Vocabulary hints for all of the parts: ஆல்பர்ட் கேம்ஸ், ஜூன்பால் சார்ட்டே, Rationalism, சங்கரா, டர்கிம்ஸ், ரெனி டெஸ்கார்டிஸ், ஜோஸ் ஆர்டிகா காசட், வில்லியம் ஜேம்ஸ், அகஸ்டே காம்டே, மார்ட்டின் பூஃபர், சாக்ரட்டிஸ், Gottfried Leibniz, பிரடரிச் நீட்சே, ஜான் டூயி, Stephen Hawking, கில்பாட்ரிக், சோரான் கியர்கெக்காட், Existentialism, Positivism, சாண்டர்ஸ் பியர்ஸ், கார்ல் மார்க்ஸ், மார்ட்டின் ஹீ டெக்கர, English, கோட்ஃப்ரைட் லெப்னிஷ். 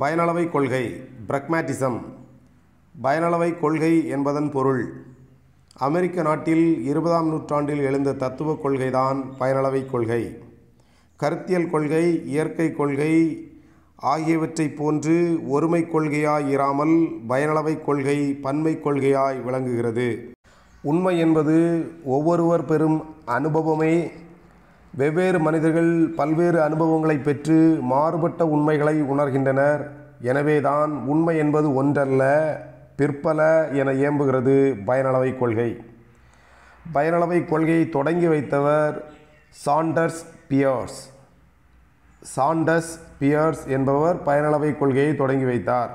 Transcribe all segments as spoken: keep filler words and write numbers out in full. பயனளவை கொள்கை பிரக்மேட்டிசம். பயனளவை கொள்கை என்பதன் பொருள் அமெரிக்க நாட்டில் இருபதாம் நூற்றாண்டில் எழுந்த தத்துவ கொள்கைதான் பயனளவை கொள்கை. கருத்தியல் கொள்கை, இயற்கை கொள்கை ஆகியவற்றை போன்று ஒருமை கொள்கையாய் இராமல் பயனளவை கொள்கை பன்மை கொள்கையாய் விளங்குகிறது. உண்மை என்பது ஒவ்வொருவர் பெறும் அனுபவமே. வெவ்வேறு மனிதர்கள் பல்வேறு அனுபவங்களை பெற்று மாறுபட்ட உண்மைகளை உணர்கின்றனர். எனவேதான் உண்மை என்பது ஒன்றல்ல பிற்பல என ஏம்புகிறது பயனளவை கொள்கை. பயனளவை கொள்கையை தொடங்கி வைத்தவர் சாண்டர்ஸ் பியர்ஸ். சாண்டர்ஸ் பியர்ஸ் என்பவர் பயனளவை கொள்கையை தொடங்கி வைத்தார்.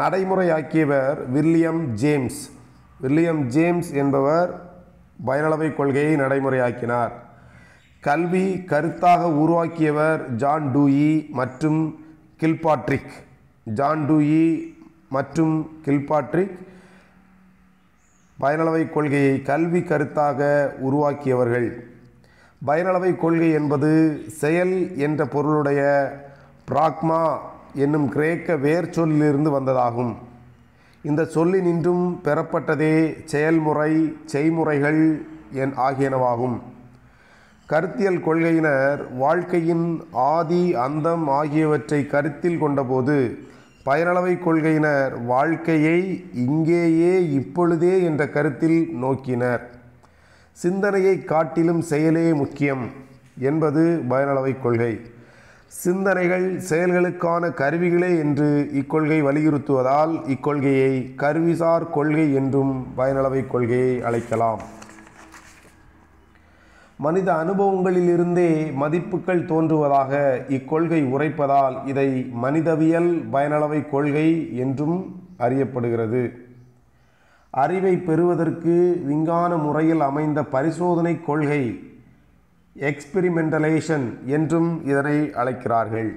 நடைமுறையாக்கியவர் வில்லியம் ஜேம்ஸ். வில்லியம் ஜேம்ஸ் என்பவர் பயனளவை கொள்கையை நடைமுறையாக்கினார். கல்வி கருத்தாக உருவாக்கியவர் ஜான் டூயி மற்றும் கில்பாட்ரிக். ஜான் டூயி மற்றும் கில்பாட்ரிக் பயனளவை கொள்கையை கல்வி கருத்தாக உருவாக்கியவர்கள். பயனளவை கொள்கை என்பது செயல் என்ற பொருளுடைய பிராக்மா என்னும் கிரேக்க வேர் சொல்லிலிருந்து வந்ததாகும். இந்த சொல்லினின்றும் பெறப்பட்டதே செயல்முறை, செய்முறைகள் என் ஆகியனவாகும். கருத்தியல் கொள்கையினர் வாழ்க்கையின் ஆதி அந்தம் ஆகியவற்றை கருத்தில் கொண்டபோது, பயனளவை கொள்கையினர் வாழ்க்கையை இங்கேயே இப்பொழுதே என்ற கருத்தில் நோக்கினர். சிந்தனையை காட்டிலும் செயலே முக்கியம் என்பது பயனளவை கொள்கை. சிந்தனைகள் செயல்களுக்கான கருவிகளே என்று இக்கொள்கை வலியுறுத்துவதால் இக்கொள்கையை கருவிசார் கொள்கை என்றும் பயனளவை கொள்கையை அழைக்கலாம். மனித அனுபவங்களிலிருந்தே மதிப்புகள் தோன்றுவதாக இக்கொள்கை உரைப்பதால் இதை மனிதவியல் பயனளவை கொள்கை என்றும் அறியப்படுகிறது. அறிவை பெறுவதற்கு விஞ்ஞான முறையில் அமைந்த பரிசோதனை கொள்கை எக்ஸ்பெரிமெண்டலேஷன் என்றும் இதனை அழைக்கிறார்கள்.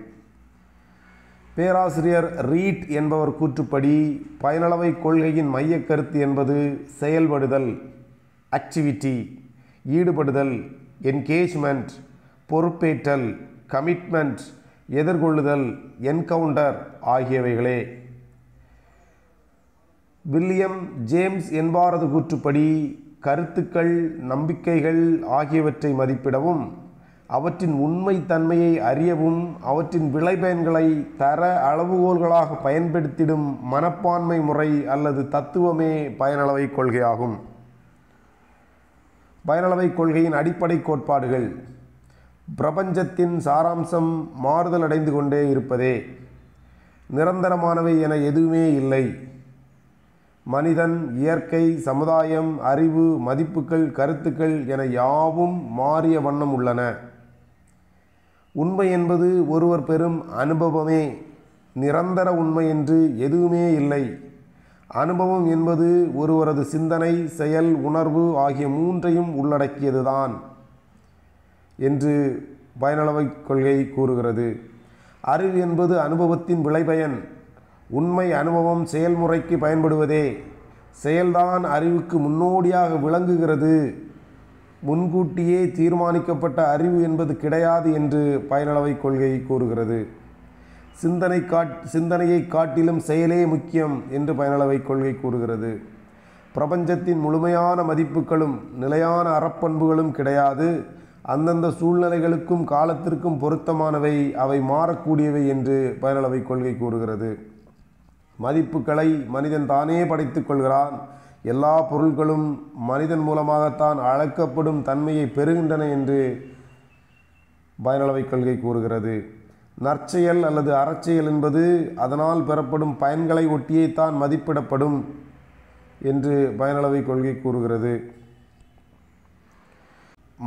பேராசிரியர் ரீட் என்பவர் கூற்றுப்படி பயனளவை கொள்கையின் மைய கருத்து என்பது செயல்படுதல், ஆக்டிவிட்டி, ஈடுபடுதல், என்கேஜ்மெண்ட், பொறுப்பேற்றல், கமிட்மெண்ட், எதிர்கொள்ளுதல், என்கவுண்டர் ஆகியவைகளே. வில்லியம் ஜேம்ஸ் என்பாரது கூற்றுப்படி கருத்துக்கள், நம்பிக்கைகள் ஆகியவற்றை மதிப்பிடவும், அவற்றின் உண்மைத்தன்மையை அறியவும், அவற்றின் விளைபயன்களை தர அளவுகோல்களாக பயன்படுத்திடும் மனப்பான்மை முறை அல்லது தத்துவமே பயனளவை கொள்கையாகும். பயனளவை கொள்கையின் அடிப்படை கோட்பாடுகள்: பிரபஞ்சத்தின் சாராம்சம் மாறுதல் அடைந்து கொண்டே இருப்பதே, நிரந்தரமானவை என எதுவுமே இல்லை, மனிதன், இயற்கை, சமுதாயம், அறிவு, மதிப்புகள், கருத்துக்கள் என யாவும் மாறிய வண்ணம் உள்ளன, உண்மை என்பது ஒருவர் பெறும் அனுபவமே, நிரந்தர உண்மை என்று எதுவுமே இல்லை, அனுபவம் என்பது ஒருவரது சிந்தனை, செயல், உணர்வு ஆகிய மூன்றையும் உள்ளடக்கியதுதான் என்று பயனளவை கொள்கை கூறுகிறது. அறிவு என்பது அனுபவத்தின் விளைபயன், உண்மை அனுபவம் செயல்முறைக்கு பயன்படுவதே, செயல்தான் அறிவுக்கு முன்னோடியாக விளங்குகிறது, முன்கூட்டியே தீர்மானிக்கப்பட்ட அறிவு என்பது கிடையாது என்று பயனளவை கொள்கை கூறுகிறது. சிந்தனை காட் சிந்தனையை காட்டிலும் செயலே முக்கியம் என்று பயனளவை கொள்கை கூறுகிறது. பிரபஞ்சத்தின் முழுமையான மதிப்புகளும் நிலையான அறப்பண்புகளும் கிடையாது, அந்தந்த சூழ்நிலைகளுக்கும் காலத்திற்கும் பொருத்தமானவை, அவை மாறக்கூடியவை என்று பயனளவை கொள்கை கூறுகிறது. மதிப்புகளை மனிதன் தானே படைத்துக் கொள்கிறான், எல்லா பொருட்களும் மனிதன் மூலமாகத்தான் அளக்கப்படும் தன்மையை பெறுகின்றன என்று பயனளவை கொள்கை கூறுகிறது. நற்செயல் அல்லது அறச்செயல் என்பது அதனால் பெறப்படும் பயன்களை ஒட்டியைத்தான் மதிப்பிடப்படும் என்று பயனளவை கொள்கை கூறுகிறது.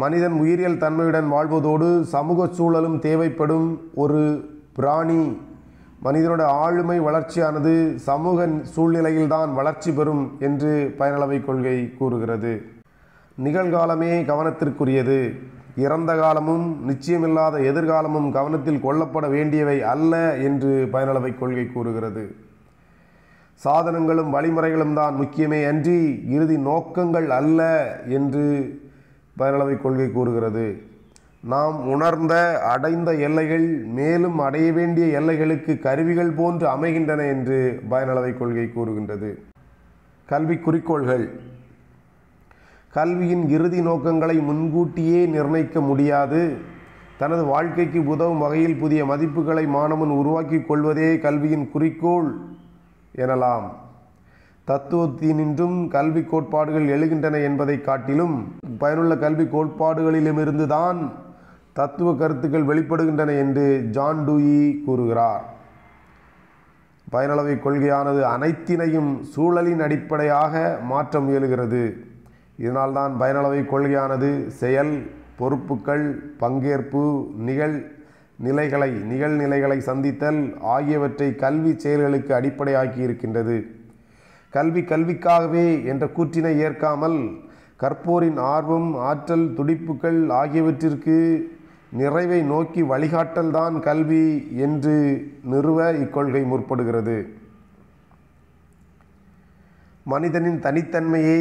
மனிதன் உயிரியல் தன்மையுடன் வாழ்வதோடு சமூக சூழலும் தேவைப்படும் ஒரு பிராணி. மனிதனோட ஆளுமை வளர்ச்சியானது சமூக சூழ்நிலையில்தான் வளர்ச்சி பெறும் என்று பயனளவை கொள்கை கூறுகிறது. நிகழ்காலமே கவனத்திற்குரியது, இறந்த காலமும் நிச்சயமில்லாத எதிர்காலமும் கவனத்தில் கொள்ளப்பட வேண்டியவை அல்ல என்று பயனளவை கொள்கை கூறுகிறது. சாதனங்களும் வழிமுறைகளும் தான் முக்கியமே அன்றி இறுதி நோக்கங்கள் அல்ல என்று பயனளவை கொள்கை கூறுகிறது. நாம் உணர்ந்த அடைந்த எல்லைகள் மேலும் அடைய வேண்டிய எல்லைகளுக்கு கருவிகள் போன்று அமைகின்றன என்று பயனளவை கொள்கை கூறுகின்றது. கல்வி குறிக்கோள்கள். கல்வியின் இறுதி நோக்கங்களை முன்கூட்டியே நிர்ணயிக்க முடியாது. தனது வாழ்க்கைக்கு உதவும் வகையில் புதிய மதிப்புகளை மாணவன் உருவாக்கி கொள்வதே கல்வியின் குறிக்கோள் எனலாம். தத்துவத்தினின்றும் கல்வி கோட்பாடுகள் எழுகின்றன என்பதை காட்டிலும் பயனுள்ள கல்வி கோட்பாடுகளிலுமிருந்துதான் தத்துவ கருத்துக்கள் வெளிப்படுகின்றன என்று ஜான் டூயி கூறுகிறார். பயனளவை கொள்கையானது அனைத்தினையும் சூழலின் அடிப்படையாக மாற்ற முயலுகிறது. இதனால்தான் பயனளவை கொள்கையானது செயல், பொறுப்புகள், பங்கேற்பு, நிகழ் நிலைகளை நிகழ்நிலைகளை சந்தித்தல் ஆகியவற்றை கல்வி செயல்களுக்கு அடிப்படையாக்கி இருக்கின்றது. கல்வி கல்விக்காகவே என்ற கூற்றினை ஏற்காமல் கற்போரின் ஆர்வம், ஆற்றல், துடிப்புகள் ஆகியவற்றிற்கு நிறைவை நோக்கி வழிகாட்டல்தான் கல்வி என்று நிறுவ இக்கொள்கை முற்படுகிறது. மனிதனின் தனித்தன்மையை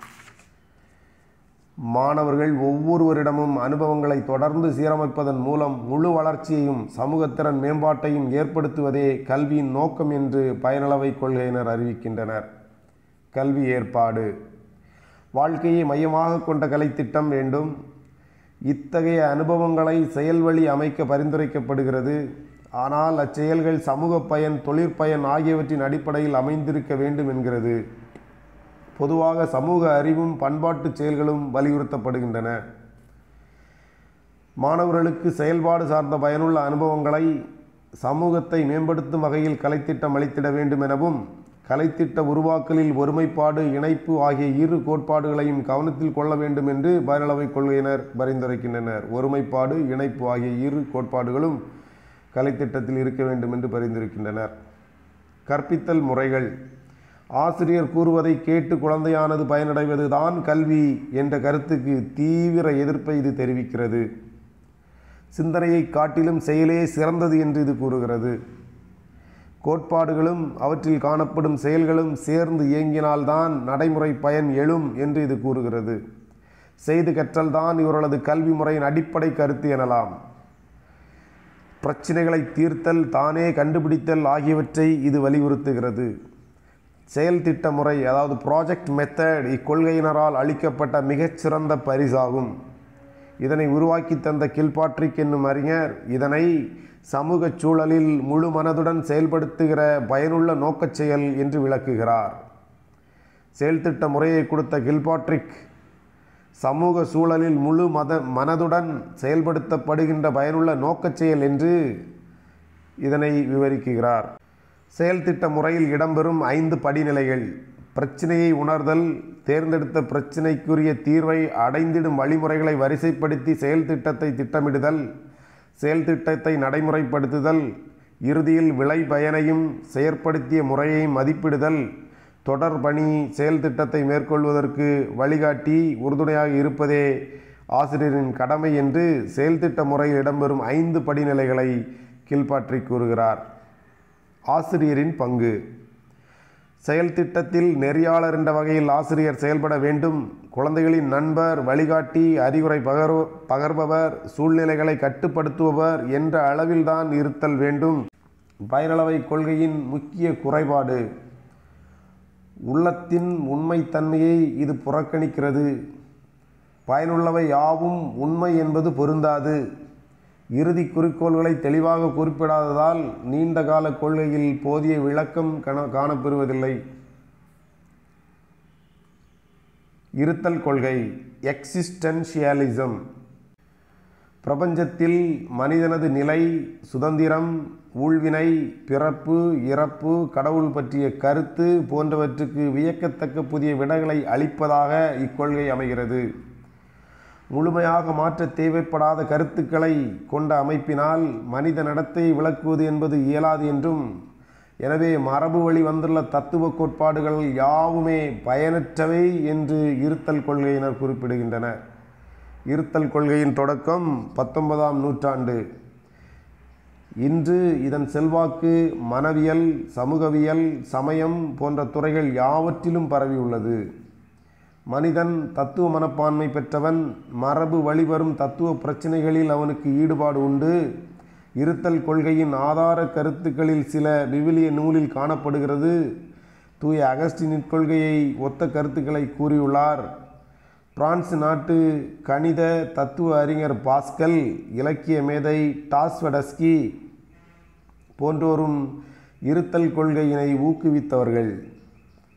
மாணவர்கள் ஒவ்வொருவரிடமும் அனுபவங்களை தொடர்ந்து சீரமைப்பதன் மூலம் முழு வளர்ச்சியையும் சமூகத்திறன் மேம்பாட்டையும் ஏற்படுத்துவதே கல்வியின் நோக்கம் என்று பயனளவை கொள்கையினர் அறிவிக்கின்றனர். கல்வி ஏற்பாடு. வாழ்க்கையை மையமாக கொண்ட கலைத்திட்டம் வேண்டும். இத்தகைய அனுபவங்களை செயல்வழி அமைக்க பரிந்துரைக்கப்படுகிறது. ஆனால் அச்செயல்கள் சமூக பயன், தொழிற்பயன் ஆகியவற்றின் அடிப்படையில் அமைந்திருக்க வேண்டும் என்கிறது. பொதுவாக சமூக அறிவும் பண்பாட்டு செயல்களும் வலியுறுத்தப்படுகின்றன. மாணவர்களுக்கு செயல்பாடு சார்ந்த பயனுள்ள அனுபவங்களை சமூகத்தை மேம்படுத்தும் வகையில் கலைத்திட்டம் அளித்திட வேண்டும் எனவும், கலைத்திட்ட உருவாக்கலில் ஒருமைப்பாடு, இணைப்பு ஆகிய இரு கோட்பாடுகளையும் கவனத்தில் கொள்ள வேண்டும் என்று பயனளவை கொள்கையினர் பரிந்துரைக்கின்றனர். ஒருமைப்பாடு, இணைப்பு ஆகிய இரு கோட்பாடுகளும் கலைத்திட்டத்தில் இருக்க வேண்டும் என்று பரிந்துரைக்கின்றனர். கற்பித்தல் முறைகள். ஆசிரியர் கூறுவதை கேட்டு குழந்தையானது பயனடைவது தான் கல்வி என்ற கருத்துக்கு தீவிர எதிர்ப்பை இது தெரிவிக்கிறது. சிந்தனையை காட்டிலும் செயலே சிறந்தது என்று இது கூறுகிறது. கோட்பாடுகளும் அவற்றில் காணப்படும் செயல்களும் சேர்ந்து இயங்கினால்தான் நடைமுறை பயன் எழும் என்று இது கூறுகிறது. செய்து கற்றல்தான் இவர்களது கல்வி முறையின் அடிப்படை கருத்து எனலாம். பிரச்சினைகளை தீர்த்தல், தானே கண்டுபிடித்தல் ஆகியவற்றை இது வலியுறுத்துகிறது. செயல் திட்ட முறை, அதாவது ப்ராஜெக்ட் மெத்தட், இக்கொள்கையினரால் அளிக்கப்பட்ட மிகச்சிறந்த பரிசாகும். இதனை உருவாக்கி தந்த கில்பாட்ரிக் என்னும் அறிஞர் இதனை சமூக சூழலில் முழு மனதுடன் செயல்படுத்துகிற பயனுள்ள நோக்கச் செயல் என்று விளக்குகிறார். செயல் திட்ட முறையை கொடுத்த கில்பாட்ரிக் சமூக சூழலில் முழு மத மனதுடன் செயல்படுத்தப்படுகின்ற பயனுள்ள நோக்கச் செயல் என்று இதனை விவரிக்கிறார். செயல்திட்ட முறையில் இடம்பெறும் ஐந்து படிநிலைகள். பிரச்சினையை உணர்தல், தேர்ந்தெடுத்த பிரச்சினைக்குரிய தீர்வை அடைந்திடும் வழிமுறைகளை வரிசைப்படுத்தி செயல்திட்டத்தை திட்டமிடுதல், செயல்திட்டத்தை நடைமுறைப்படுத்துதல், இறுதியில் விளை பயனையும் செயற்படுத்திய முறையையும் மதிப்பிடுதல், தொடர்பணி செயல்திட்டத்தை மேற்கொள்வதற்கு வழிகாட்டி உறுதுணையாக இருப்பதே ஆசிரியரின் கடமை என்று செயல்திட்ட முறையில் இடம்பெறும் ஐந்து படிநிலைகளை கீழ்பாற்றி கூறுகிறார். ஆசிரியரின் பங்கு. செயல்திட்டத்தில் நெறியாளர் என்ற வகையில் ஆசிரியர் செயல்பட வேண்டும். குழந்தைகளின் நண்பர், வழிகாட்டி, அறிவுரை பகர் பகர்பவர் சூழ்நிலைகளை கட்டுப்படுத்துபவர் என்ற அளவில்தான் இருத்தல் வேண்டும். பயனளவை கொள்கையின் முக்கிய குறைபாடு உள்ளத்தின் உண்மைத்தன்மையை இது புறக்கணிக்கிறது. பயனுள்ளவை யாவும் உண்மை என்பது பொருந்தாது. இறுதி குறிக்கோள்களை தெளிவாக குறிப்பிடாததால் நீண்டகால கொள்கையில் போதிய விளக்கம் காணப்பெறுவதில்லை. இருத்தல் கொள்கை. எக்ஸிஸ்டென்ஷியலிசம். பிரபஞ்சத்தில் மனிதனது நிலை, சுதந்திரம், ஊழ்வினை, பிறப்பு, இறப்பு, கடவுள் பற்றிய கருத்து போன்றவற்றுக்கு வியக்கத்தக்க புதிய விடைகளை அளிப்பதாக இக்கொள்கை அமைகிறது. முழுமையாக மாற்ற தேவைப்படாத கருத்துக்களை கொண்ட அமைப்பினால் மனித நடத்தை விளக்குவது என்பது இயலாது என்றும், எனவே மரபு வழி வந்துள்ள தத்துவ கோட்பாடுகள் யாவுமே பயனற்றவை என்று இருத்தல் கொள்கையினர் குறிப்பிடுகின்றனர். இருத்தல் கொள்கையின் தொடக்கம் பத்தொன்பதாம் நூற்றாண்டு. இன்று இதன் செல்வாக்கு மனவியல், சமூகவியல், சமயம் போன்ற துறைகள் யாவற்றிலும் பரவி உள்ளது. மனிதன் தத்துவ மனப்பான்மை பெற்றவன். மரபு வழிவரும் தத்துவ பிரச்சினைகளில் அவனுக்கு ஈடுபாடு உண்டு. இருத்தல் கொள்கையின் ஆதார கருத்துக்களில் சில விவிலிய நூலில் காணப்படுகிறது. தூய அகஸ்டினின் கொள்கையை ஒத்த கருத்துக்களை கூறியுள்ளார். பிரான்ஸ் நாட்டு கணித தத்துவ அறிஞர் பாஸ்கல், இலக்கிய மேதை டாஸ்வடஸ்கி போன்றோரும் இருத்தல் கொள்கையினை ஊக்குவித்தவர்கள்.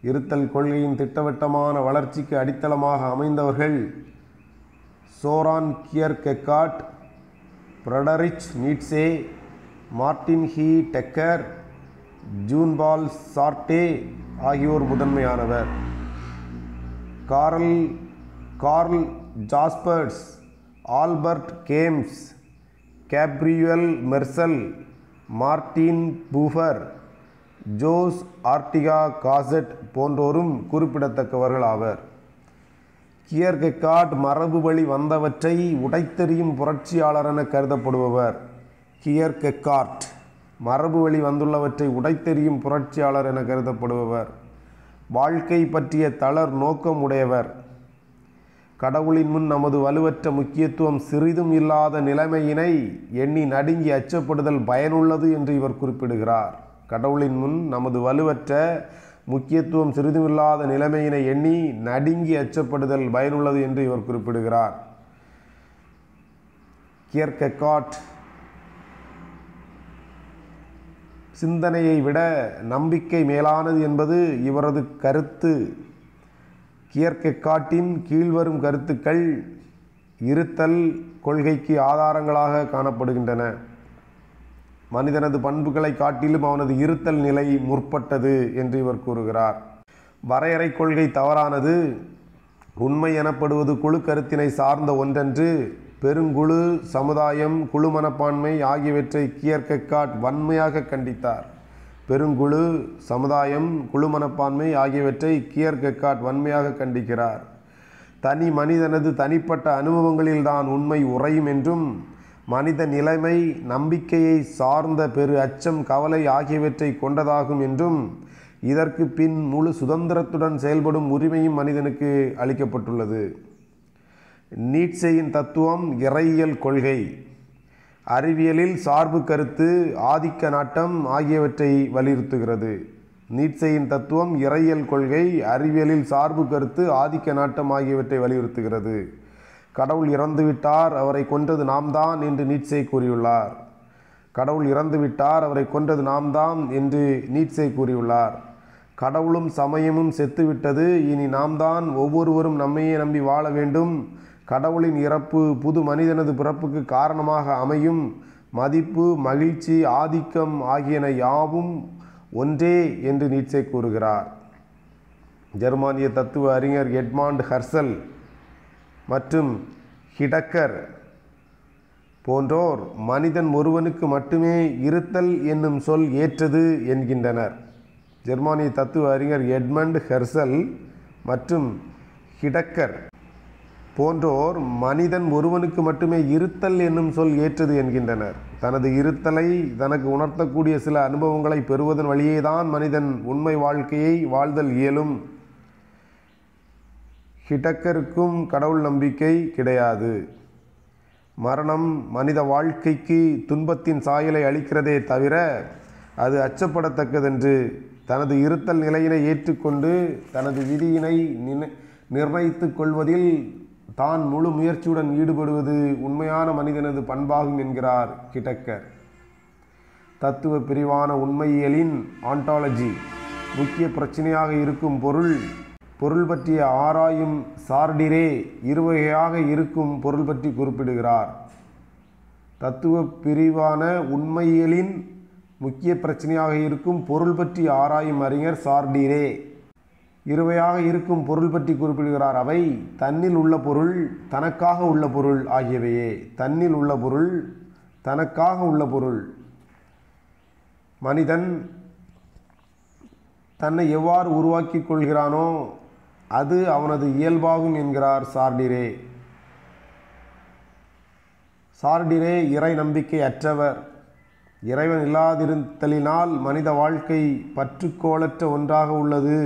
இருத்தல் கொள்கையின் திட்டவட்டமான வளர்ச்சிக்கு அடித்தளமாக அமைந்தவர்கள் சோரான் கியர்கெக்காட், பிரடரிச் நீட்சே, Martin Heidegger, ஜூன்பால் சார்ட்டே ஆகியோர் முதன்மையானவர். Karl Karl Jaspers, ஆல்பர்ட் கேம்ஸ், Gabriel Marcel, மார்ட்டின் பூஃபர், ஜோஸ் ஆர்டிகா காசட் போன்றோரும் குறிப்பிடத்தக்கவர்கள் ஆவர். கியர்கெக்காட் மரபு வழி வந்தவற்றை உடைத்தெறியும் புரட்சியாளரென கருதப்படுபவர். கியர்கெக்காட் மரபு வழி வந்துள்ளவற்றை உடைத்தெறியும் புரட்சியாளர் என கருதப்படுபவர். வாழ்க்கை பற்றிய தளர் நோக்கம் உடையவர். கடவுளின் முன் நமது வலுவற்ற முக்கியத்துவம் சிறிதும் இல்லாத நிலைமையினை எண்ணி நடுங்கி அச்சப்படுதல் பயனுள்ளது என்று இவர் குறிப்பிடுகிறார். கடவுளின் முன் நமது வலுவற்ற முக்கியத்துவம் சிறிதுமில்லாத நிலைமையினை எண்ணி நடுங்கி அச்சப்படுதல் பயனுள்ளது என்று இவர் குறிப்பிடுகிறார். கியர்கெக்காட் சிந்தனையை விட நம்பிக்கை மேலானது என்பது இவரது கருத்து. கியர்கெக்காட்டின் கீழ்வரும் கருத்துக்கள் இருத்தல் கொள்கைக்கு ஆதாரங்களாக காணப்படுகின்றன. மனிதனது பண்புகளை காட்டிலும் அவனது இருத்தல் நிலை முற்பட்டது என்று இவர் கூறுகிறார். வரையறை கொள்கை தவறானது. உண்மை எனப்படுவது குழு கருத்தினை சார்ந்த ஒன்றன்று. பெருங்குழு, சமுதாயம், குழு மனப்பான்மை ஆகியவற்றை கியர்கெக்காட் வன்மையாக கண்டித்தார். பெருங்குழு, சமுதாயம், குழு மனப்பான்மை ஆகியவற்றை கியர்கெக்காட் வன்மையாக கண்டிக்கிறார். தனி மனிதனது தனிப்பட்ட அனுபவங்களில்தான் உண்மை உறையும் என்றும், மனித நிலைமை நம்பிக்கையை சார்ந்த பெரு அச்சம், கவலை ஆகியவற்றை கொண்டதாகும் என்றும், இதற்கு பின் முழு சுதந்திரத்துடன் செயல்படும் உரிமையும் மனிதனுக்கு அளிக்கப்பட்டுள்ளது. நீட்சேயின் தத்துவம் இறையியல் கொள்கை. அறிவியலில் சார்பு கருத்து, ஆதிக்க நாட்டம் ஆகியவற்றை வலியுறுத்துகிறது. நீட்சேயின் தத்துவம் இறையியல் கொள்கை அறிவியலில் சார்பு கருத்து, ஆதிக்க நாட்டம் ஆகியவற்றை வலியுறுத்துகிறது. கடவுள் இறந்துவிட்டார், அவரை கொன்றது நாம் தான் என்று நீட்சே கூறியுள்ளார். கடவுள் இறந்துவிட்டார், அவரை கொன்றது நாம் தான் என்று நீட்சே கூறியுள்ளார். கடவுளும் சமயமும் செத்துவிட்டது, இனி நாம் தான் ஒவ்வொருவரும் நம்மையே நம்பி வாழ வேண்டும். கடவுளின் இறப்பு புது மனிதனது பிறப்புக்கு காரணமாக அமையும். மதிப்பு, மகிழ்ச்சி, ஆதிக்கம் ஆகியன யாவும் ஒன்றே என்று நீட்சே கூறுகிறார். ஜெர்மானிய தத்துவ அறிஞர் எட்மாண்ட் ஹர்சல் மற்றும் ஹிடக்கர் போன்றோர் மனிதன் ஒருவனுக்கு மட்டுமே இருத்தல் என்னும் சொல் ஏற்றது என்கின்றனர். ஜெர்மானிய தத்துவ அறிஞர் எட்மண்ட் ஹெர்சல் மற்றும் ஹிடக்கர் போன்றோர் மனிதன் ஒருவனுக்கு மட்டுமே இருத்தல் என்னும் சொல் ஏற்றது என்கின்றனர். தனது இருத்தலை தனக்கு உணர்த்தக்கூடிய சில அனுபவங்களை பெறுவதன் வழியேதான் மனிதன் உண்மை வாழ்க்கையை வாழ்தல் இயலும். ஹிடக்கருக்கும் கடவுள் நம்பிக்கை கிடையாது. மரணம் மனித வாழ்க்கைக்கு துன்பத்தின் சாயலை அளிக்கிறதே தவிர அது அச்சப்படத்தக்கதென்று, தனது இருத்தல் நிலையினை ஏற்றுக்கொண்டு தனது விதியினை நிர்ணயித்து கொள்வதில் தான் முழு முயற்சியுடன் ஈடுபடுவது உண்மையான மனிதனது பண்பாகும் என்கிறார் ஹிடக்கர். தத்துவ பிரிவான உண்மையியலின் ஆண்டாலஜி முக்கிய பிரச்சனையாக இருக்கும் பொருள் பொருள் பற்றிய ஆராயும் சார்டிரே இருவகையாக இருக்கும் பொருள் பற்றி குறிப்பிடுகிறார். தத்துவ பிரிவான உண்மையியலின் முக்கிய பிரச்சனையாக இருக்கும் பொருள் பற்றி ஆராயும் அறிஞர் சார்டிரே இருவையாக இருக்கும் பொருள் பற்றி குறிப்பிடுகிறார். அவை தன்னில் உள்ள பொருள், தனக்காக உள்ள பொருள் ஆகியவையே. தன்னில் உள்ள பொருள், தனக்காக உள்ள பொருள். மனிதன் தன்னை எவ்வாறு உருவாக்கி கொள்கிறானோ அது அவனது இயல்பாகும் என்கிறார் சார்டிரே. சார்டிரே இறை நம்பிக்கை அற்றவர். இறைவன் இல்லாதிருத்தலினால் மனித வாழ்க்கை பற்றுக்கோளற்ற ஒன்றாக உள்ளது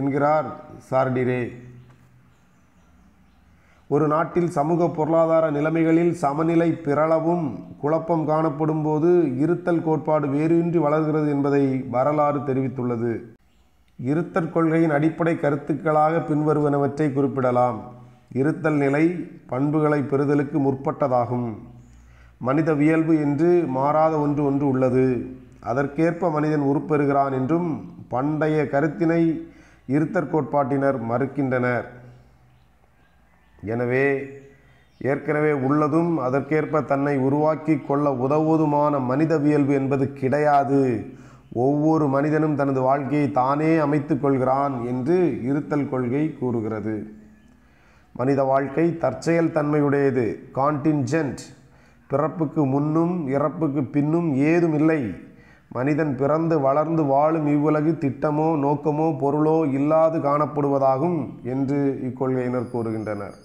என்கிறார் சார்டிரே. ஒரு நாட்டில் சமூக பொருளாதார நிலைமைகளில் சமநிலை பிறளவும் குழப்பம் காணப்படும் போது இருத்தல் கோட்பாடு வேறின்றி வளர்கிறது என்பதை வரலாறு தெரிவித்துள்ளது. இருத்தற் கொள்கையின் அடிப்படை கருத்துக்களாக பின்வருவனவற்றை குறிப்பிடலாம். இருத்தல் நிலை பண்புகளை பெறுதலுக்கு முற்பட்டதாகும். மனிதவியல்பு என்று மாறாத ஒன்று ஒன்று உள்ளது. அதற்கேற்ப மனிதன் உருப்பெறுகிறான் என்றும் பண்டைய கருத்தினை இருத்தற் கோட்பாட்டினர் மறுக்கின்றனர். எனவே ஏற்கனவே உள்ளதும் அதற்கேற்ப தன்னை உருவாக்கி கொள்ள உதவுவதுமான மனிதவியல்பு என்பது கிடையாது. ஒவ்வொரு மனிதனும் தனது வாழ்க்கையை தானே அமைத்து கொள்கிறான் என்று இருத்தல் கொள்கை கூறுகிறது. மனித வாழ்க்கை தற்செயல் தன்மையுடையது, கான்டின்ஜென்ட். பிறப்புக்கு முன்னும் இறப்புக்கு பின்னும் ஏதும் இல்லை. மனிதன் பிறந்து வளர்ந்து வாழும் இவ்வுலகு திட்டமோ நோக்கமோ பொருளோ இல்லாது காணப்படுவதாகும் என்று இக்கொள்கையினர் கூறுகின்றனர்.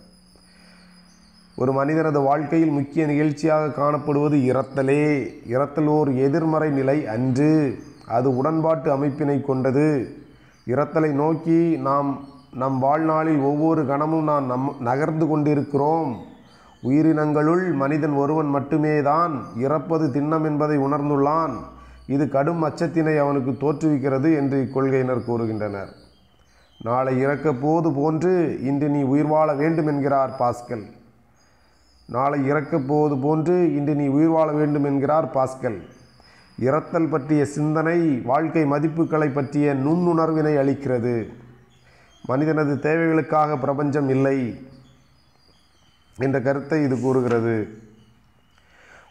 ஒரு மனிதனது வாழ்க்கையில் முக்கிய நிகழ்ச்சியாக காணப்படுவது இறத்தலே. இறத்தல் ஓர் எதிர்மறை நிலை அன்று, அது உடன்பாட்டு அமைப்பினை கொண்டது. இறத்தலை நோக்கி நாம் நம் வாழ்நாளில் ஒவ்வொரு கணமும் நாம் நம் நகர்ந்து கொண்டிருக்கிறோம். உயிரினங்களுள் மனிதன் ஒருவன் மட்டுமே தான் இறப்பது திண்ணம் என்பதை உணர்ந்துள்ளான். இது கடும் அச்சத்தினை அவனுக்கு தோற்றுவிக்கிறது என்று இக்கொள்கையினர் கூறுகின்றனர். நாளை இறக்கப் போது போன்று இன்று நீ உயிர் வாழ வேண்டும் என்கிறார் பாஸ்கல். நாளை இறக்கப் போது போன்று இன்று நீ உயிர் வாழ வேண்டும் என்கிறார் பாஸ்கல். இறத்தல் பற்றிய சிந்தனை வாழ்க்கை மதிப்புகளை பற்றிய நுண்ணுணர்வினை அளிக்கிறது. மனிதனது தேவைகளுக்காக பிரபஞ்சம் இல்லை என்ற கருத்தை இது கூறுகிறது.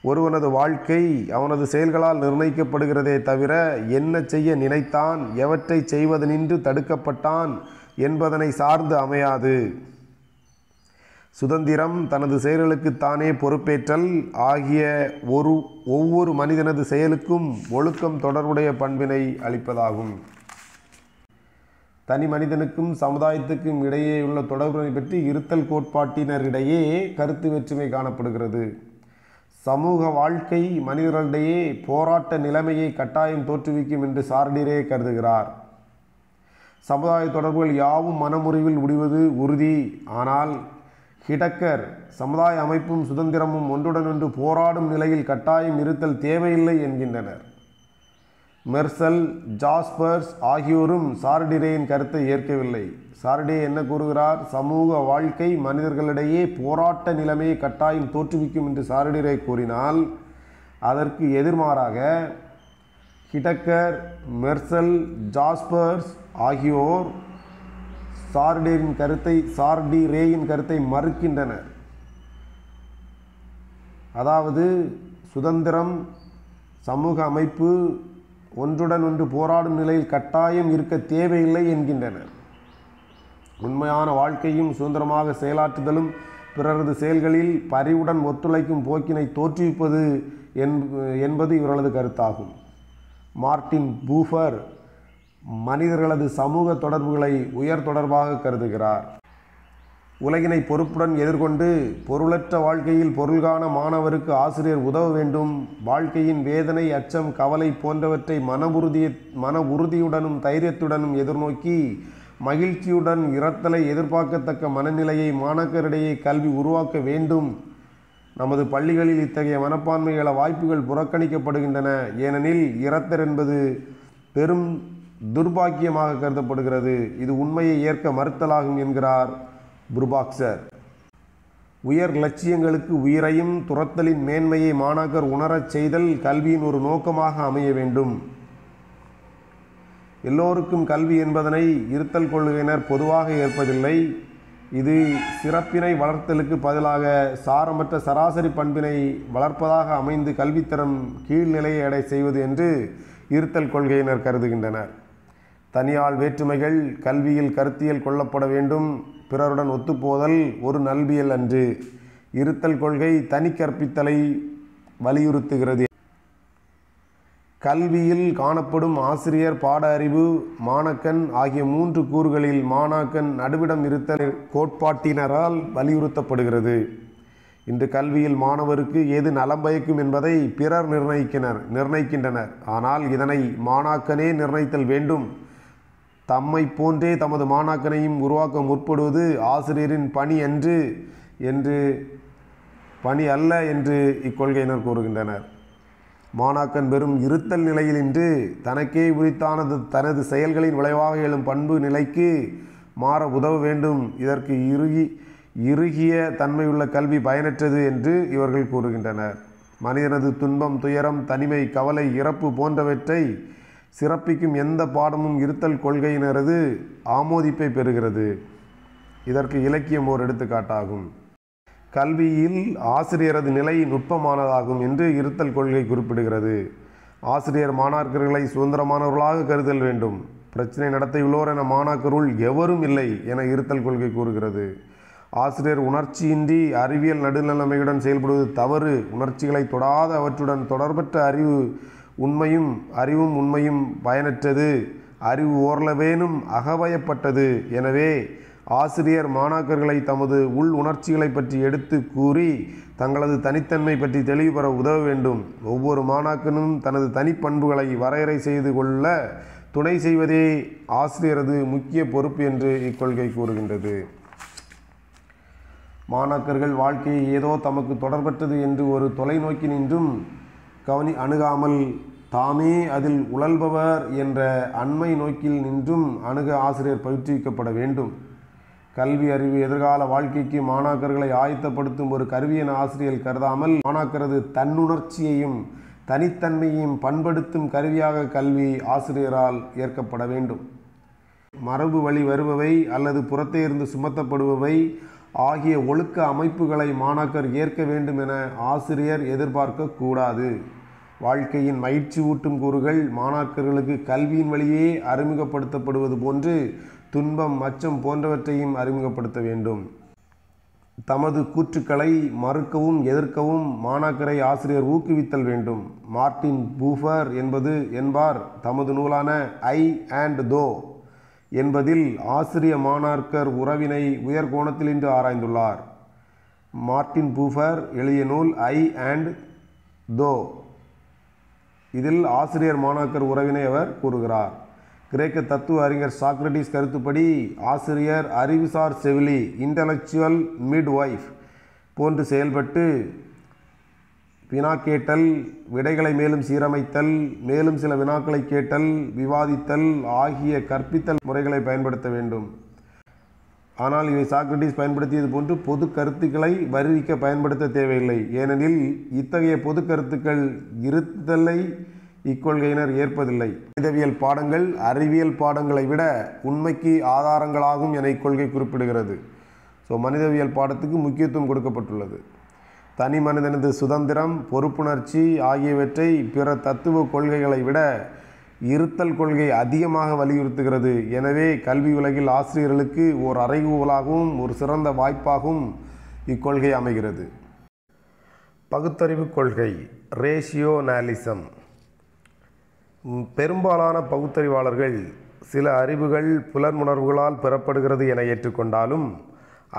ஒருவனது வாழ்க்கை அவனது செயல்களால் நிர்ணயிக்கப்படுகிறதே தவிர என்ன செய்ய நினைத்தான், எவற்றை செய்வதனின்று தடுக்கப்பட்டான் என்பதனை சார்ந்து அமையாது. சுதந்திரம், தனது செயல்களுக்கு தானே பொறுப்பேற்றல் ஆகிய ஒரு ஒவ்வொரு மனிதனது செயலுக்கும் ஒழுக்கம் தொடர்புடைய பண்பினை அளிப்பதாகும். தனி மனிதனுக்கும் சமுதாயத்துக்கும் இடையேயுள்ள தொடர்பினை பற்றி இருத்தல் கோட்பாட்டினரிடையே கருத்து வேற்றுமை காணப்படுகிறது. சமூக வாழ்க்கை மனிதர்களிடையே போராட்ட நிலைமையை கட்டாயம் தோற்றுவிக்கும் என்று சார்டிரே கருதுகிறார். சமுதாய தொடர்புகள் யாவும் மனமுறிவில் முடிவது உறுதி. ஆனால் ஹிடக்கர் சமுதாய அமைப்பும் சுதந்திரமும் ஒன்றுடன் ஒன்று போராடும் நிலையில் கட்டாயம் இருத்தல் தேவையில்லை என்கின்றனர். மெர்சல், ஜாஸ்பர்ஸ் ஆகியோரும் சார்டிரேயின் கருத்தை ஏற்கவில்லை. சார்டே என்ன கூறுகிறார்? சமூக வாழ்க்கை மனிதர்களிடையே போராட்ட நிலைமையை கட்டாயம் தோற்றுவிக்கும் என்று சார்டிரே கூறினால், அதற்கு எதிர்மாறாக ஹிடக்கர், மெர்சல், ஜாஸ்பர்ஸ் ஆகியோர் சார்டேயின் கருத்தை சார்டிரேயின் கருத்தை மறுக்கின்றனர். அதாவது சுதந்திரம், சமூக அமைப்பு ஒன்றுடன் ஒன்று போராடும் நிலையில் கட்டாயம் இருக்க தேவையில்லை என்கின்றனர். உண்மையான வாழ்க்கையும் சுதந்திரமாக செயலாற்றுதலும் பிறரது செயல்களில் பரிவுடன் ஒத்துழைக்கும் போக்கினை தோற்றுவிப்பது என்பது இவர்களது கருத்தாகும். மார்ட்டின் பூஃபர் மனிதர்களது சமூக தொடர்புகளை உயர் தொடர்பாக கருதுகிறார். உலகினை பொறுப்புடன் எதிர்கொண்டு பொருளற்ற வாழ்க்கையில் பொருள்கான மாணவருக்கு ஆசிரியர் உதவ வேண்டும். வாழ்க்கையின் வேதனை, அச்சம், கவலை போன்றவற்றை மன உறுதிய மன உறுதியுடனும் தைரியத்துடனும் எதிர்நோக்கி மகிழ்ச்சியுடன் இறத்தலை எதிர்பார்க்கத்தக்க மனநிலையை மாணாக்கரிடையே கல்வி உருவாக்க வேண்டும். நமது பள்ளிகளில் இத்தகைய மனப்பான்மைகள வாய்ப்புகள் புறக்கணிக்கப்படுகின்றன. ஏனெனில் இறத்தல் என்பது பெரும் துர்பாக்கியமாக கருதப்படுகிறது. இது உண்மையை ஏற்க மறுத்தலாகும் என்கிறார் புருபாக்சர். உயர் லட்சியங்களுக்கு உயிரையும் துரத்தலின் மேன்மையை மாணாக்கர் உணரச் செய்தல் கல்வியின் ஒரு நோக்கமாக அமைய வேண்டும். எல்லோருக்கும் கல்வி என்பதனை இருத்தல் கொள்கையினர் பொதுவாக ஏற்பதில்லை. இது சிறப்பினை வளர்த்தலுக்கு பதிலாக சாரமற்ற சராசரி பண்பினை வளர்ப்பதாக அமைந்து கல்வித்தரம் கீழ்நிலையை அடை செய்வது என்று இருத்தல் கொள்கையினர் கருதுகின்றனர். தனியால் வேற்றுமைகள் கல்வியில் கருத்தியல் கொள்ளப்பட வேண்டும். பிறருடன் ஒத்துப்போதல் ஒரு நல்வியல் அன்று. இருத்தல் கொள்கை தனி கற்பித்தலை வலியுறுத்துகிறது. கல்வியில் காணப்படும் ஆசிரியர், பாட அறிவு, மாணாக்கன் ஆகிய மூன்று கூறுகளில் மாணாக்கன் நடுவிடம் இருத்தல் கோட்பாட்டினரால் வலியுறுத்தப்படுகிறது. இன்று கல்வியில் மாணவருக்கு எது நலம் பயக்கும் என்பதை பிறர் நிர்ணயிக்கினர் நிர்ணயிக்கின்றனர் ஆனால் இதனை மாணாக்கனே நிர்ணயித்தல் வேண்டும். தம்மை போன்றே தமது மாணாக்கனையும் உருவாக்க முற்படுவது ஆசிரியரின் பணி என்று என்று பணி அல்ல என்று இக்கொள்கையினர் கூறுகின்றனர். மாணாக்கன் வெறும் இருத்தல் நிலையிலின்றி தனக்கே உரித்தானது தனது செயல்களின் விளைவாக எழும் பண்பு நிலைக்கு மாற உதவ வேண்டும். இதற்கு இறுகி இறுகிய தன்மையுள்ள கல்வி பயனற்றது என்று இவர்கள் கூறுகின்றனர். மனிதனது துன்பம், துயரம், தனிமை, கவலை, இறப்பு போன்றவற்றை சிறப்பிக்கும் எந்த பாடமும் இருத்தல் கொள்கையினரது ஆமோதிப்பை பெறுகிறது. இதற்கு இலக்கியம் ஓர் எடுத்துக்காட்டாகும். கல்வியில் ஆசிரியரது நிலை நுட்பமானதாகும் என்று இருத்தல் கொள்கை குறிப்பிடுகிறது. ஆசிரியர் மாணாக்கர்களை சுதந்திரமானவர்களாக கருதல் வேண்டும். பிரச்சனை நடத்தியுள்ளோர் என மாணாக்கருள் எவரும் இல்லை என இருத்தல் கொள்கை கூறுகிறது. ஆசிரியர் உணர்ச்சியின்றி அறிவியல் நடுநிலைமையுடன் செயல்படுவது தவறு. உணர்ச்சிகளை தொடாத அவற்றுடன் தொடர்பற்ற அறிவு உண்மையும் அறிவும் உண்மையும் பயனற்றது. அறிவு ஓரளவேனும் அகவயப்பட்டது. எனவே ஆசிரியர் மாணாக்கர்களை தமது உள் உணர்ச்சிகளை பற்றி எடுத்து கூறி தங்களது தனித்தன்மை பற்றி தெளிவு பெற உதவ வேண்டும். ஒவ்வொரு மாணாக்கனும் தனது தனிப்பண்புகளை வரையறை செய்து கொள்ள துணை செய்வதே ஆசிரியரது முக்கிய பொறுப்பு என்று இக்கொள்கை கூறுகின்றது. மாணாக்கர்கள் வாழ்க்கையை ஏதோ தமக்கு தொடர்பற்றது என்று ஒரு தொலைநோக்கி நின்றும் கவனி அணுகாமல் தாமே அதில் உழல்பவர் என்ற அண்மை நோக்கில் நின்றும் அணுக ஆசிரியர் பயிற்றுவிக்கப்பட வேண்டும். கல்வி அறிவு எதிர்கால வாழ்க்கைக்கு மாணாக்கர்களை ஆயத்தப்படுத்தும் ஒரு கருவியன ஆசிரியர் கருதாமல் மாணாக்கரது தன்னுணர்ச்சியையும் தனித்தன்மையையும் பண்படுத்தும் கருவியாக கல்வி ஆசிரியரால் ஏற்கப்பட வேண்டும். மரபு வழி வருபவை அல்லது புறத்தே இருந்து சுமத்தப்படுபவை ஆகிய ஒழுக்க அமைப்புகளை மாணாக்கர் ஏற்க வேண்டும் என ஆசிரியர் எதிர்பார்க்க கூடாது. வாழ்க்கையின் மகிழ்ச்சி ஊட்டும் கூறுகள் மாணாக்கர்களுக்கு கல்வியின் வழியே அறிமுகப்படுத்தப்படுவது போன்று துன்பம், அச்சம் போன்றவற்றையும் அறிமுகப்படுத்த வேண்டும். தமது கூற்றுக்களை மறுக்கவும் எதிர்க்கவும் மாணாக்கரை ஆசிரியர் ஊக்குவித்தல் வேண்டும். மார்ட்டின் பூஃபர் என்பது என்பார் தமது நூலான ஐ அண்ட் தோ என்பதில் ஆசிரிய மாணாக்கர் உறவினை உயர்கோணத்தில் இன்று ஆராய்ந்துள்ளார். மார்ட்டின் பூஃபர் எழுதிய நூல் ஐ அண்ட் தோ, இதில் ஆசிரியர் மாணாக்கர் உறவினை அவர் கூறுகிறார். கிரேக்க தத்துவ அறிஞர் சாக்ரட்டிஸ் கருத்துப்படி ஆசிரியர் அறிவுசார் செவிலி, இன்டலெக்சுவல் மிட் ஒய்ஃப் போன்று செயல்பட்டு வினா கேட்டல், விடைகளை மேலும் சீரமைத்தல், மேலும் சில வினாக்களை கேட்டல், விவாதித்தல் ஆகிய கற்பித்தல் முறைகளை பயன்படுத்த வேண்டும். ஆனால் இவை சாக்ரட்டிஸ் பயன்படுத்தியது போன்று பொது கருத்துக்களை வரிவிக்க பயன்படுத்த தேவையில்லை. ஏனெனில் இத்தகைய பொது கருத்துக்கள் இருத்தலை இக்கொள்கையினர் ஏற்பதில்லை. மனிதவியல் பாடங்கள் அறிவியல் பாடங்களை விட உண்மைக்கு ஆதாரங்களாகும் என இக்கொள்கை குறிப்பிடுகிறது. ஸோ மனிதவியல் பாடத்துக்கு முக்கியத்துவம் கொடுக்கப்பட்டுள்ளது. தனி மனிதனது சுதந்திரம், பொறுப்புணர்ச்சி ஆகியவற்றை பிற தத்துவ கொள்கைகளை விட இருத்தல் கொள்கை அதிகமாக வலியுறுத்துகிறது. எனவே கல்வி உலகில் ஆசிரியர்களுக்கு ஓர் அறைகூவலாகவும் ஒரு சிறந்த வாய்ப்பாகவும் இக்கொள்கை அமைகிறது. பகுத்தறிவு கொள்கை, ரேஷியோனாலிசம். பெரும்பாலான பகுத்தறிவாளர்கள் சில அறிவுகள் புலனுணர்வுகளால் பெறப்படுகிறது என ஏற்றுக்கொண்டாலும்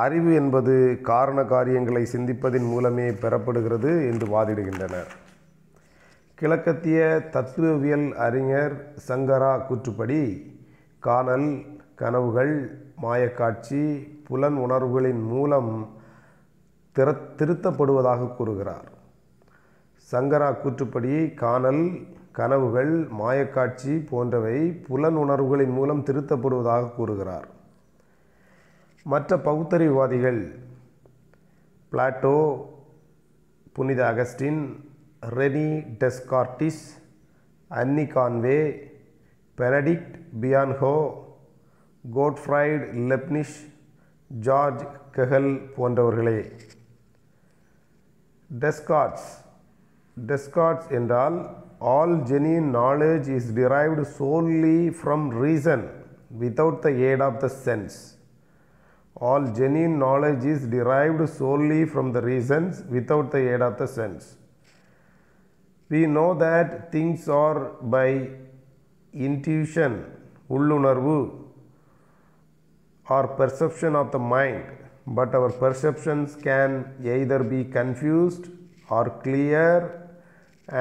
அறிவு என்பது காரண காரியங்களை சிந்திப்பதின் மூலமே பெறப்படுகிறது என்று வாதிடுகின்றனர். கிழக்கத்திய தத்துவவியல் அறிஞர் சங்கரா கூற்றுப்படி காணல், கனவுகள், மாயக்காட்சி புலன் உணர்வுகளின் மூலம் திற திருத்தப்படுவதாக கூறுகிறார். சங்கரா கூற்றுப்படி காணல், கனவுகள், மாயக்காட்சி போன்றவை புலன் உணர்வுகளின் மூலம் திருத்தப்படுவதாக கூறுகிறார். மற்ற பகுத்தறிவுவாதிகள் பிளாட்டோ, புனித Augustine, ரெனி டெஸ்கார்டிஸ், Anne Conway, Benedict பியான்ஹோ, கோட்ஃப்ரைட் லெப்னிஷ், George Hegel போன்றவர்களே. டெஸ்கார்ட்ஸ் டெஸ்கார்ட்ஸ் என்றால் all genuine knowledge is derived solely from reason without the aid of the sense. all genuine knowledge is derived solely from the reasons without the aid of the sense. we know that things are by intuition, ullunarvu, or perception of the mind, but our perceptions can either be confused or clear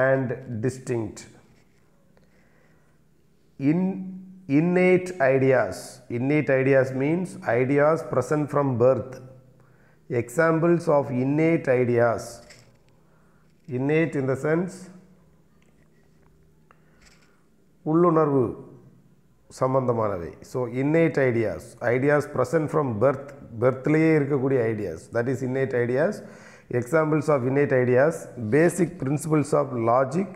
and distinct. In innate ideas, innate ideas means ideas present from birth. Examples of innate ideas, innate in the sense ullunarvu sambandhamanavi. So, innate ideas, ideas present from birth, birthliye irukkakoodiya ideas, that is innate ideas. Examples of innate ideas, basic principles of logic,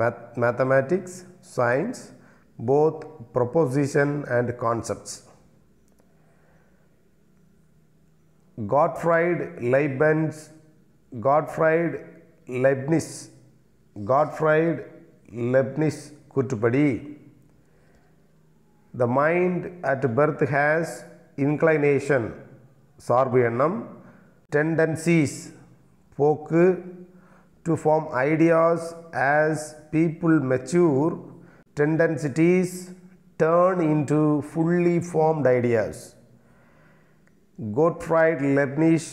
math, mathematics, science, both proposition and concepts. Gottfried Leibniz, Gottfried Leibniz, Gottfried Leibniz Kuttupadi, the mind at birth has inclination, சார்பு எண்ணம், tendencies, போக்கு, to form ideas as people mature, tendencies turn into fully formed ideas. Gottfried Leibniz,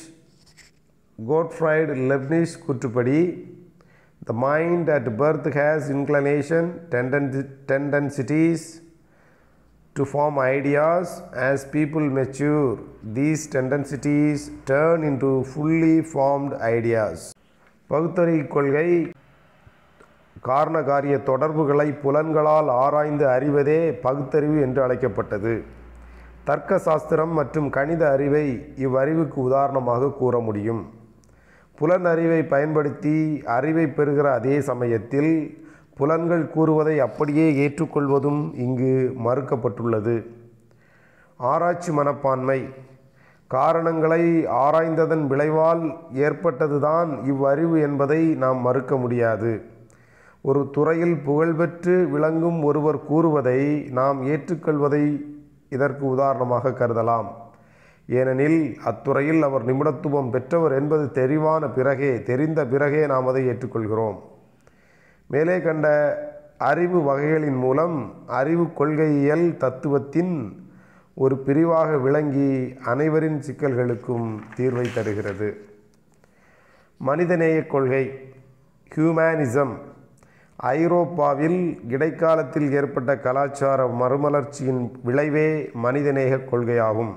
Gottfried Leibniz Kuttupadi, the mind at birth has inclination, tendencies to form ideas as people mature. These tendencies turn into fully formed ideas. பகுத்தறி கொள்கை காரண காரிய தொடர்புகளை புலன்களால் ஆராய்ந்து அறிவதே பகுத்தறிவு என்று அழைக்கப்பட்டது. தர்க்க சாஸ்திரம் மற்றும் கணித அறிவை இவ்வறிவுக்கு உதாரணமாக கூற முடியும். புலன் அறிவை பயன்படுத்தி அறிவை பெறுகிற அதே சமயத்தில் புலன்கள் கூறுவதை அப்படியே ஏற்றுக்கொள்வதும் இங்கு மறுக்கப்பட்டுள்ளது. ஆராய்ச்சி மனப்பான்மை, காரணங்களை ஆராய்ந்ததன் விளைவால் ஏற்பட்டதுதான் இவ்வறிவு என்பதை நாம் மறுக்க முடியாது. ஒரு துறையில் புகழ்பெற்று விளங்கும் ஒருவர் கூறுவதை நாம் ஏற்றுக்கொள்வதை இதற்கு உதாரணமாக கருதலாம். ஏனெனில் அத்துறையில் அவர் நிபுணத்துவம் பெற்றவர் என்பது தெரிவான பிறகே தெரிந்த பிறகே நாம் அதை ஏற்றுக்கொள்கிறோம். மேலே கண்ட அறிவு வகைகளின் மூலம் அறிவு கொள்கையியல் தத்துவத்தின் ஒரு பிரிவாக விளங்கி அனைவரின் சிக்கல்களுக்கும் தீர்வை தருகிறது. மனிதநேய கொள்கை, ஹியூமனிசம், ஐரோப்பாவில் இடைக்காலத்தில் ஏற்பட்ட கலாச்சார மறுமலர்ச்சியின் விளைவே மனிதநேய கொள்கையாகும்.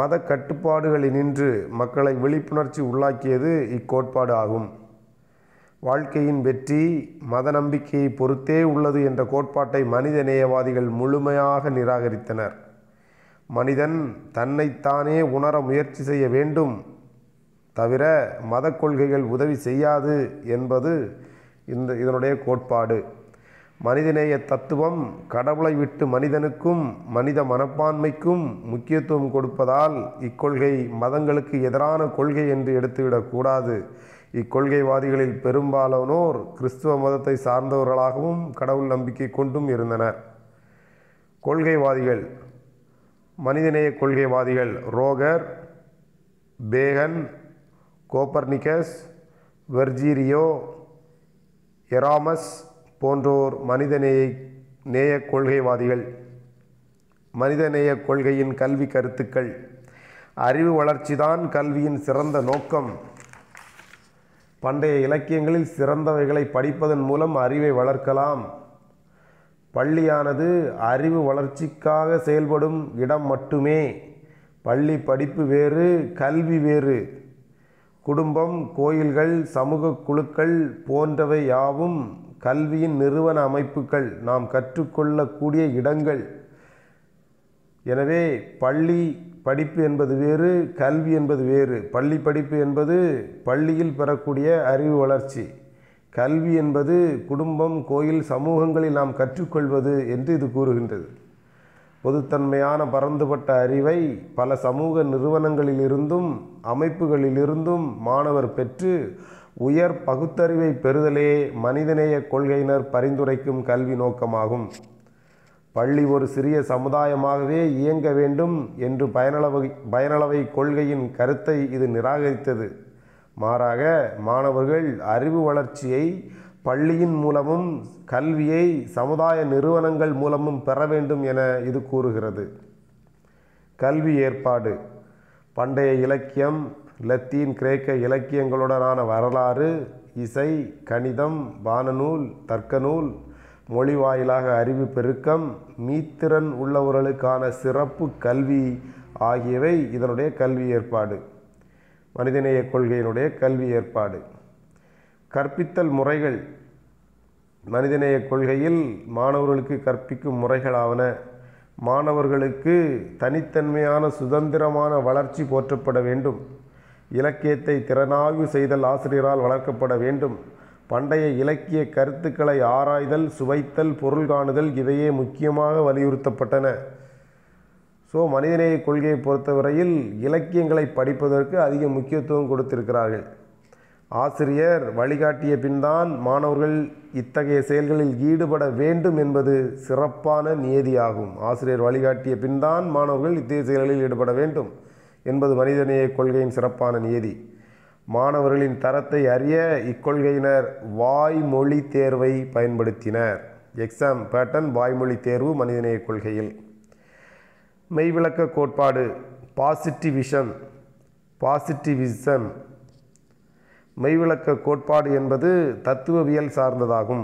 மத கட்டுப்பாடுகளினின்று மக்களை விழிப்புணர்ச்சி உள்ளாக்கியது இக்கோட்பாடு ஆகும். வாழ்க்கையின் வெற்றி மத நம்பிக்கையை பொறுத்தே உள்ளது என்ற கோட்பாட்டை மனிதநேயவாதிகள் முழுமையாக நிராகரித்தனர். மனிதன் தன்னைத்தானே உணர முயற்சி செய்ய வேண்டும், தவிர மத கொள்கைகள் உதவி செய்யாது என்பது இந்த இதனுடைய கோட்பாடு. மனிதநேய தத்துவம் கடவுளை விட்டு மனிதனுக்கும் மனித மனப்பான்மைக்கும் முக்கியத்துவம் கொடுப்பதால் இக்கொள்கை மதங்களுக்கு எதிரான கொள்கை என்று எடுத்துவிடக்கூடாது. இக்கொள்கைவாதிகளில் பெரும்பாலானோர் கிறிஸ்துவ மதத்தை சார்ந்தவர்களாகவும் கடவுள் நம்பிக்கை கொண்டும் இருந்தனர். கொள்கைவாதிகள், மனிதநேய கொள்கைவாதிகள் Roger, Bacon, Copernicus, Vergerio, Erasmus போன்றோர் மனிதநேய நேய கொள்கைவாதிகள். மனிதநேய கொள்கையின் கல்வி கருத்துக்கள், அறிவு வளர்ச்சிதான் கல்வியின் சிறந்த நோக்கம். பண்டைய இலக்கியங்களில் சிறந்தவைகளை படிப்பதன் மூலம் அறிவை வளர்க்கலாம். பள்ளியானது அறிவு வளர்ச்சிக்காக செயல்படும் இடம் மட்டுமே. பள்ளி படிப்பு வேறு, கல்வி வேறு. குடும்பம், கோயில்கள், சமூக குழுக்கள் போன்றவை யாவும் கல்வியின் நிறுவன அமைப்புகள், நாம் கற்றுக்கொள்ளக்கூடிய இடங்கள். எனவே பள்ளி படிப்பு என்பது வேறு, கல்வி என்பது வேறு. பள்ளி படிப்பு என்பது பள்ளியில் பெறக்கூடிய அறிவு வளர்ச்சி, கல்வி என்பது குடும்பம், கோயில், சமூகங்களில் நாம் கற்றுக்கொள்வது என்று இது கூறுகின்றது. பொதுத்தன்மையான பரந்துபட்ட அறிவை பல சமூக நிறுவனங்களிலிருந்தும் அமைப்புகளிலிருந்தும் மாணவர் பெற்று உயர் பகுத்தறிவை பெறுதலே மனிதநேய கொள்கையினர் பரிந்துரைக்கும் கல்வி நோக்கமாகும். பள்ளி ஒரு சிறிய சமுதாயமாகவே இயங்க வேண்டும் என்று பயனளவை பயனளவை கொள்கையின் கருத்தை இது நிராகரித்தது. மாறாக மாணவர்கள் அறிவு வளர்ச்சியை பள்ளியின் மூலமும் கல்வியை சமுதாய நிறுவனங்கள் மூலமும் பெற வேண்டும் என இது கூறுகிறது. கல்வி ஏற்பாடு பண்டைய இலக்கியம், லத்தீன் கிரேக்க இலக்கியங்களுடனான வரலாறு, இசை, கணிதம், வானநூல், தர்க்கநூல், மொழி வாயிலாக அறிவு பெருக்கம், மீத்திறன் உள்ளவர்களுக்கான சிறப்பு கல்வி ஆகியவை இதனுடைய கல்வி ஏற்பாடு, மனிதநேய கொள்கையினுடைய கல்வி ஏற்பாடு. கற்பித்தல் முறைகள் மனிதநேய கொள்கையில் மாணவர்களுக்கு கற்பிக்கும் முறைகளாவன. மாணவர்களுக்கு தனித்தன்மையான சுதந்திரமான வளர்ச்சி போற்றப்பட வேண்டும். இலக்கியத்தை திறனாய்வு செய்தல் ஆசிரியரால் வளர்க்கப்பட வேண்டும். பண்டைய இலக்கிய கருத்துக்களை ஆராய்தல், சுவைத்தல், பொருள் காணுதல் இவையே முக்கியமாக வலியுறுத்தப்பட்டன. ஸோ மனிதநேய கொள்கையை பொறுத்தவரையில் இலக்கியங்களை படிப்பதற்கு அதிக முக்கியத்துவம் கொடுத்திருக்கிறார்கள். ஆசிரியர் வழிகாட்டிய பின்தான் மாணவர்கள் இத்தகைய செயல்களில் ஈடுபட வேண்டும் என்பது சிறப்பான நியதியாகும். ஆசிரியர் வழிகாட்டிய பின்தான் மாணவர்கள் இத்தகைய செயல்களில் ஈடுபட வேண்டும் என்பது மனிதநேய கொள்கையின் சிறப்பான நியதி. மாணவர்களின் தரத்தை அறிய இக்கொள்கையினர் வாய்மொழி தேர்வை பயன்படுத்தினர். எக்ஸாம் பேட்டர்ன் வாய்மொழி தேர்வு மனிதநேய கொள்கையில். மெய்விளக்க கோட்பாடு பாசிட்டிவிசம். பாசிட்டிவிசம் மெய்விளக்க கோட்பாடு என்பது தத்துவவியல் சார்ந்ததாகும்.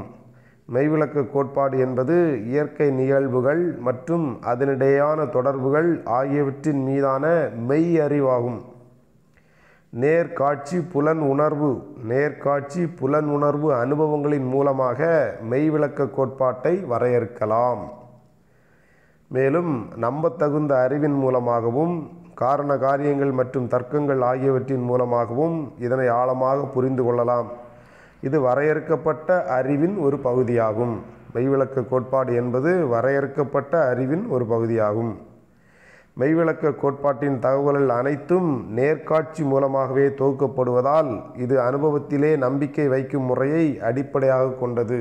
மெய்விளக்க கோட்பாடு என்பது இயற்கை நிகழ்வுகள் மற்றும் அதனிடையான தொடர்புகள் ஆகியவற்றின் மீதான மெய் அறிவாகும். நேர்காட்சி புலன் உணர்வு நேர்காட்சி புலன் உணர்வு அனுபவங்களின் மூலமாக மெய்விளக்க கோட்பாட்டை வரையறுக்கலாம். மேலும் நம்பத்தகுந்த அறிவின் மூலமாகவும் காரண காரியங்கள் மற்றும் தர்க்கங்கள் ஆகியவற்றின் மூலமாகவும் இதனை ஆழமாக புரிந்து கொள்ளலாம். இது வரையறுக்கப்பட்ட அறிவின் ஒரு பகுதியாகும். மெய்விளக்க கோட்பாடு என்பது வரையறுக்கப்பட்ட அறிவின் ஒரு பகுதியாகும். மெய்விளக்க கோட்பாட்டின் தகவல்கள் அனைத்தும் நேர்காட்சி மூலமாகவே தொகுக்கப்படுவதால் இது அனுபவத்திலே நம்பிக்கை வைக்கும் முறையை அடிப்படையாக கொண்டது.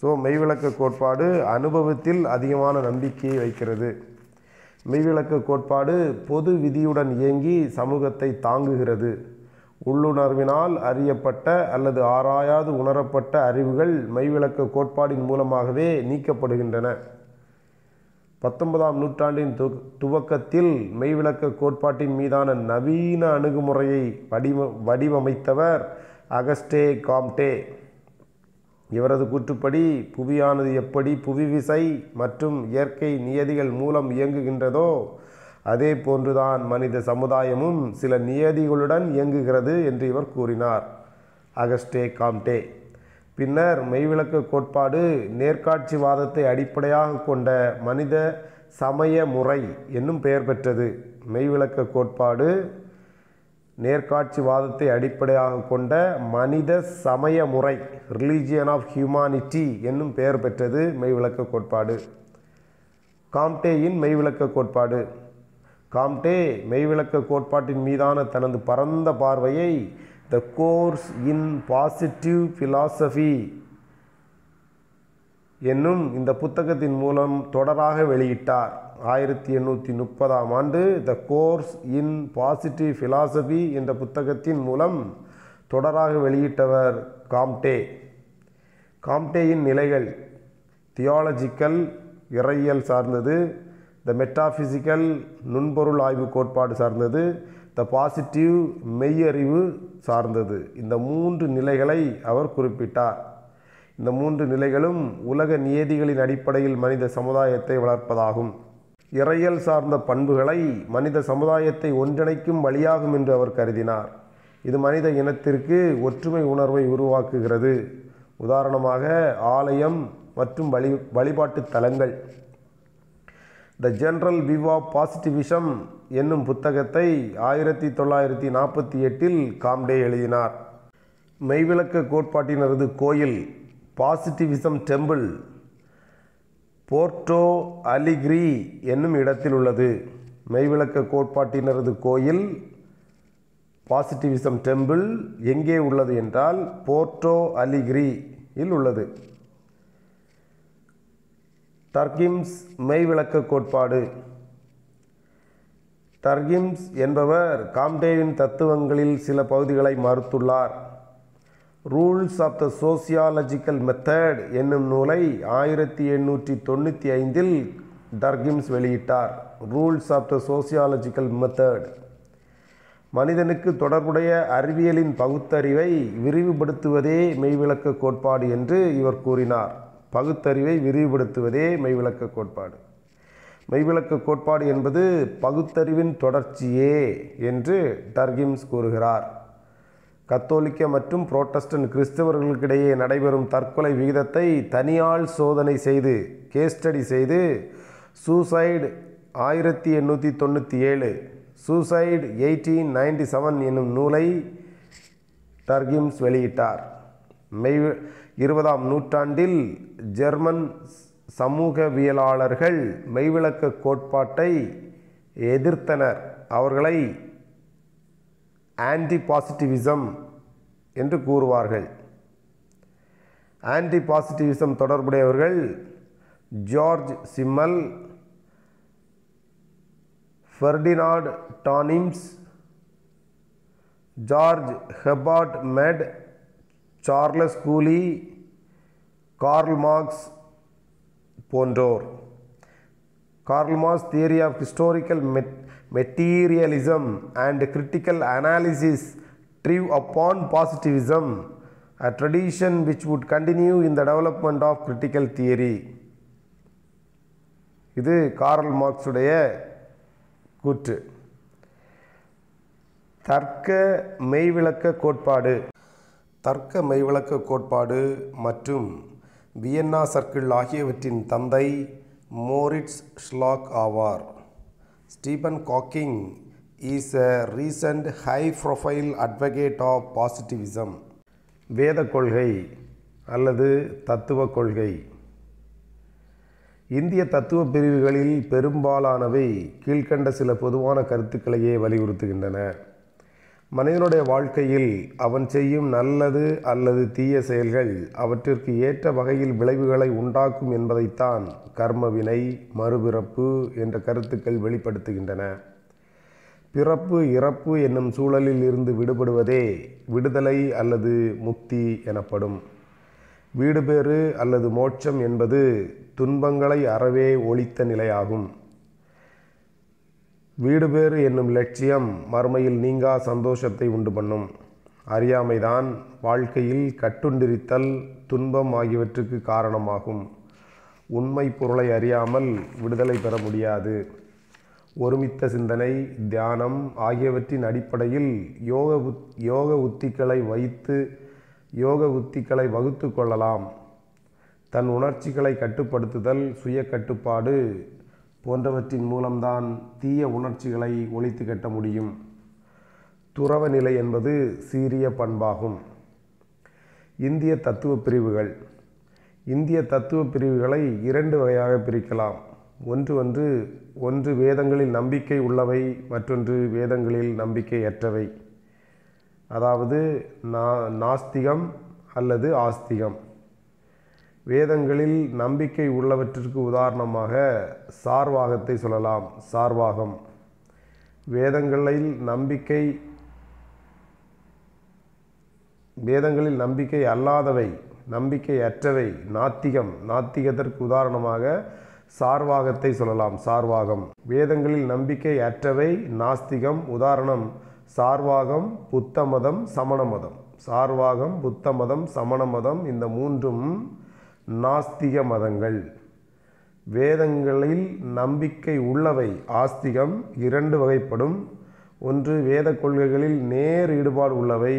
ஸோ மெய்விளக்க கோட்பாடு அனுபவத்தில் அதிகமான நம்பிக்கையை வைக்கிறது. மெய்விளக்க கோட்பாடு பொது விதியுடன் இயங்கி சமூகத்தை தாங்குகிறது. உள்ளுணர்வினால் அறியப்பட்ட அல்லது ஆராயாது உணரப்பட்ட அறிவுகள் மெய்விளக்க கோட்பாடின் மூலமாகவே நீக்கப்படுகின்றன. பத்தொன்பதாம் நூற்றாண்டின் து துவக்கத்தில் மெய்விளக்க கோட்பாட்டின் மீதான நவீன அணுகுமுறையை வடிவ வடிவமைத்தவர் அகஸ்டே காம்டே. இவரது கூற்றுப்படி புவியானது எப்படி புவி விசை மற்றும் இயற்கை நியதிகள் மூலம் இயங்குகின்றதோ அதே போன்றுதான் மனித சமுதாயமும் சில நியதிகளுடன் இயங்குகிறது என்று இவர் கூறினார், அகஸ்டே காம்டே. பின்னர் மெய்விளக்க கோட்பாடு நேர்காட்சிவாதத்தை அடிப்படையாக கொண்ட மனித சமய முறை என்னும் பெயர் பெற்றது. மெய்விளக்க கோட்பாடு நேர்காட்சிவாதத்தை அடிப்படையாக கொண்ட மனித சமய முறை, ரிலீஜியன் ஆஃப் ஹியூமானிட்டி என்னும் பெயர் பெற்றது மெய்விளக்க கோட்பாடு. காம்டேயின் மெய்விளக்க கோட்பாடு. காம்டே மெய்விளக்க கோட்பாட்டின் மீதான தனது பரந்த பார்வையை the course in positive philosophy என்னும் இந்த புத்தகத்தின் மூலம் தொடராக வெளியிட்டார். ஆயிரத்தி எண்ணூற்றி முப்பதாம் ஆண்டு the course in positive philosophy என்ற புத்தகத்தின் மூலம் தொடராக வெளியிட்டவர் காம்டே. காம்டேயின் நிலைகள் தியாலஜிக்கல் இறையியல் சார்ந்தது, த மெட்டாஃபிசிக்கல் நுண்பொருள் ஆய்வு கோட்பாடு சார்ந்தது, த பாசிட்டிவ் மெய்யறிவு சார்ந்தது. இந்த மூன்று நிலைகளை அவர் குறிப்பிட்டார். இந்த மூன்று நிலைகளும் உலக நியதிகளின் அடிப்படையில் மனித சமுதாயத்தை வளர்ப்பதாகும். இறையல் சார்ந்த பண்புகளை மனித சமுதாயத்தை ஒன்றிணைக்கும் வழியாகும் என்று அவர் கருதினார். இது மனித இனத்திற்கு ஒற்றுமை உணர்வை உருவாக்குகிறது. உதாரணமாக ஆலயம் மற்றும் வழி வழிபாட்டு தலங்கள். The general view of positivism என்னும் புத்தகத்தை ஆயிரத்தி தொள்ளாயிரத்தி நாற்பத்தி எட்டில் காம்டே எழுதினார். மெய்விளக்க கோட்பாட்டினரது கோயில் பாசிட்டிவிசம் டெம்பிள் போர்ட்டோ அலிகிரி என்னும் இடத்தில் உள்ளது. மெய்விளக்க கோட்பாட்டினரது கோயில் பாசிட்டிவிசம் டெம்பிள் எங்கே உள்ளது என்றால் போர்ட்டோ அலிகிரியில் உள்ளது. டர்கிம்ஸ் மெய்விளக்க கோட்பாடு. டர்கிம்ஸ் என்பவர் காம்டேவின் தத்துவங்களில் சில பகுதிகளை மறுத்துள்ளார். Rules of the sociological method என்னும் நூலை ஆயிரத்தி எண்ணூற்றி தொண்ணூற்றி ஐந்தில் டர்கிம்ஸ் வெளியிட்டார். Rules of the sociological method மனிதனுக்கு தொடர்புடைய அறிவியலின் பகுத்தறிவை விரிவுபடுத்துவதே மெய்விளக்க கோட்பாடு என்று இவர் கூறினார். பகுத்தறிவை விரிவுபடுத்துவதே மெய்விளக்க கோட்பாடு. மெய்விளக்க கோட்பாடு என்பது பகுத்தறிவின் தொடர்ச்சியே என்று டர்கிம்ஸ் கூறுகிறார். கத்தோலிக்க மற்றும் புரோட்டஸ்டன்ட் கிறிஸ்தவர்களுக்கிடையே நடைபெறும் தற்கொலை விகிதத்தை தனியால் சோதனை செய்து கேஸ் ஸ்டடி செய்து சூசைடு ஆயிரத்தி எண்ணூற்றி தொண்ணூற்றி ஏழு சூசைடு எயிட்டீன் நைன்டி செவன் என்னும் நூலை டர்கிம்ஸ் வெளியிட்டார். மெய் இருபதாம் நூற்றாண்டில் ஜெர்மன் சமூகவியலாளர்கள் மெய்விளக்க கோட்பாட்டை எதிர்த்தனர். அவர்களை ஆன்டி பாசிட்டிவிசம் என்று கூறுவார்கள். ஆன்டி பாசிட்டிவிசம் தொடர்புடையவர்கள் Georg Simmel, Ferdinand Tonnies, George Herbert Mead, Charles Cooley, கார்ல் மார்க்ஸ் போன்றோர். கார்ல் மார்க்ஸ் theory of historical மெட் materialism and critical analysis drew upon positivism, a tradition which would continue in the development of critical theory. இது கார்ல் மார்க்ஸ் உடைய கூற்று. தர்க்க மெய்விளக்க கோட்பாடு. தர்க்க மெய்விளக்க கோட்பாடு மற்றும் வியன்னா சர்க்கிள் ஆகியவற்றின் தந்தை மோரிட்ஸ் ஷ்லாக் ஆவார். Stephen Hawking is a recent high-profile advocate of positivism. வேத கொள்கை அல்லது தத்துவ கொள்கை. இந்திய தத்துவ பிரிவுகளில் பெரும்பாலானவை கீழ்கண்ட சில பொதுவான கருத்துக்களையே வலியுறுத்துகின்றன. மனிதனுடைய வாழ்க்கையில் அவன் செய்யும் நல்லது அல்லது தீய செயல்கள் அவற்றிற்கு ஏற்ற வகையில் விளைவுகளை உண்டாக்கும் என்பதைத்தான் கர்மவினை, மறுபிறப்பு என்ற கருத்துக்கள் வெளிப்படுத்துகின்றன. பிறப்பு இறப்பு என்னும் சூழலில் இருந்து விடுபடுவதே விடுதலை அல்லது முக்தி எனப்படும். வீடுபேறு அல்லது மோட்சம் என்பது துன்பங்களை அறவே ஒழித்த நிலையாகும். வீடுபேறு என்னும் லட்சியம் மறுமையில் நீங்கா சந்தோஷத்தை உண்டு பண்ணும். அறியாமைதான் வாழ்க்கையில் கட்டுண்டிருத்தல், துன்பம் ஆகியவற்றுக்கு காரணமாகும். உண்மை பொருளை அறியாமல் விடுதலை பெற முடியாது. ஒருமித்த சிந்தனை, தியானம் ஆகியவற்றின் அடிப்படையில் யோக யோக உத்திகளை வைத்து யோக உத்திகளை வகுத்து கொள்ளலாம். தன் உணர்ச்சிகளை கட்டுப்படுத்துதல், சுய கட்டுப்பாடு போன்றவற்றின் மூலம்தான் தீய உணர்ச்சிகளை ஒழித்து கட்ட முடியும். துறவ நிலை என்பது சீரிய பண்பாகும். இந்திய தத்துவ பிரிவுகள். இந்திய தத்துவ பிரிவுகளை இரண்டு வகையாக பிரிக்கலாம். ஒன்று ஒன்று ஒன்று வேதங்களில் நம்பிக்கை உள்ளவை, மற்றொன்று வேதங்களில் நம்பிக்கையற்றவை. அதாவது நா நாஸ்திகம் அல்லது ஆஸ்திகம். வேதங்களில் நம்பிக்கை உள்ளவற்றிற்கு உதாரணமாக சார்வாகத்தை சொல்லலாம். சார்வாகம் வேதங்களில் நம்பிக்கை வேதங்களில் நம்பிக்கை அல்லாதவை, நம்பிக்கை அற்றவை. நாத்திகம் நாத்திகத்திற்கு உதாரணமாக சார்வாகத்தை சொல்லலாம். சார்வாகம் வேதங்களில் நம்பிக்கை அற்றவை நாஸ்திகம். உதாரணம் சார்வாகம், புத்த மதம், சமண மதம். சார்வாகம், புத்த மதம், சமண மதம் இந்த மூன்றும் நாஸ்திக மதங்கள். வேதங்களில் நம்பிக்கை உள்ளவை ஆஸ்திகம். இரண்டு வகைப்படும். ஒன்று வேத கொள்கைகளில் நேர் ஈடுபாடு உள்ளவை,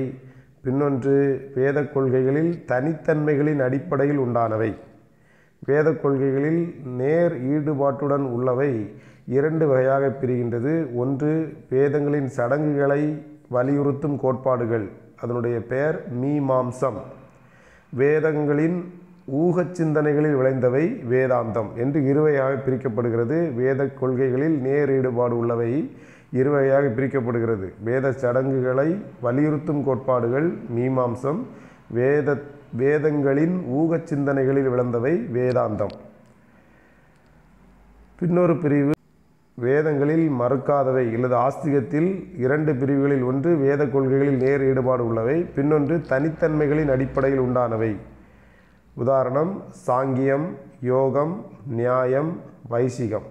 பின்னொன்று வேத கொள்கைகளில் தனித்தன்மைகளின் அடிப்படையில் உண்டானவை. வேத கொள்கைகளில் நேர் ஈடுபாட்டுடன் உள்ளவை இரண்டு வகையாக பிரிகின்றது. ஒன்று வேதங்களின் சடங்குகளை வலியுறுத்தும் கோட்பாடுகள், அதனுடைய பெயர் மீமாம்சம். வேதங்களின் ஊகச் சிந்தனைகளில் விளைந்தவை வேதாந்தம் என்று இருவகையாக பிரிக்கப்படுகிறது. வேத கொள்கைகளில் நேர் ஈடுபாடு உள்ளவை இருவகையாக பிரிக்கப்படுகிறது. வேத சடங்குகளை வலியுறுத்தும் கோட்பாடுகள் மீமாம்சம், வேத வேதங்களின் ஊகச் சிந்தனைகளில் விளைந்தவை வேதாந்தம். பின்னொரு பிரிவு வேதங்களில் மறுக்காதவை அல்லது ஆஸ்திகத்தில் இரண்டு பிரிவுகளில் ஒன்று வேத கொள்கைகளில் நேர் ஈடுபாடு உள்ளவை, பின்னொன்று தனித்தன்மைகளின் அடிப்படையில் உண்டானவை. உதாரணம் சாங்கியம், யோகம், நியாயம், வைசிகம்.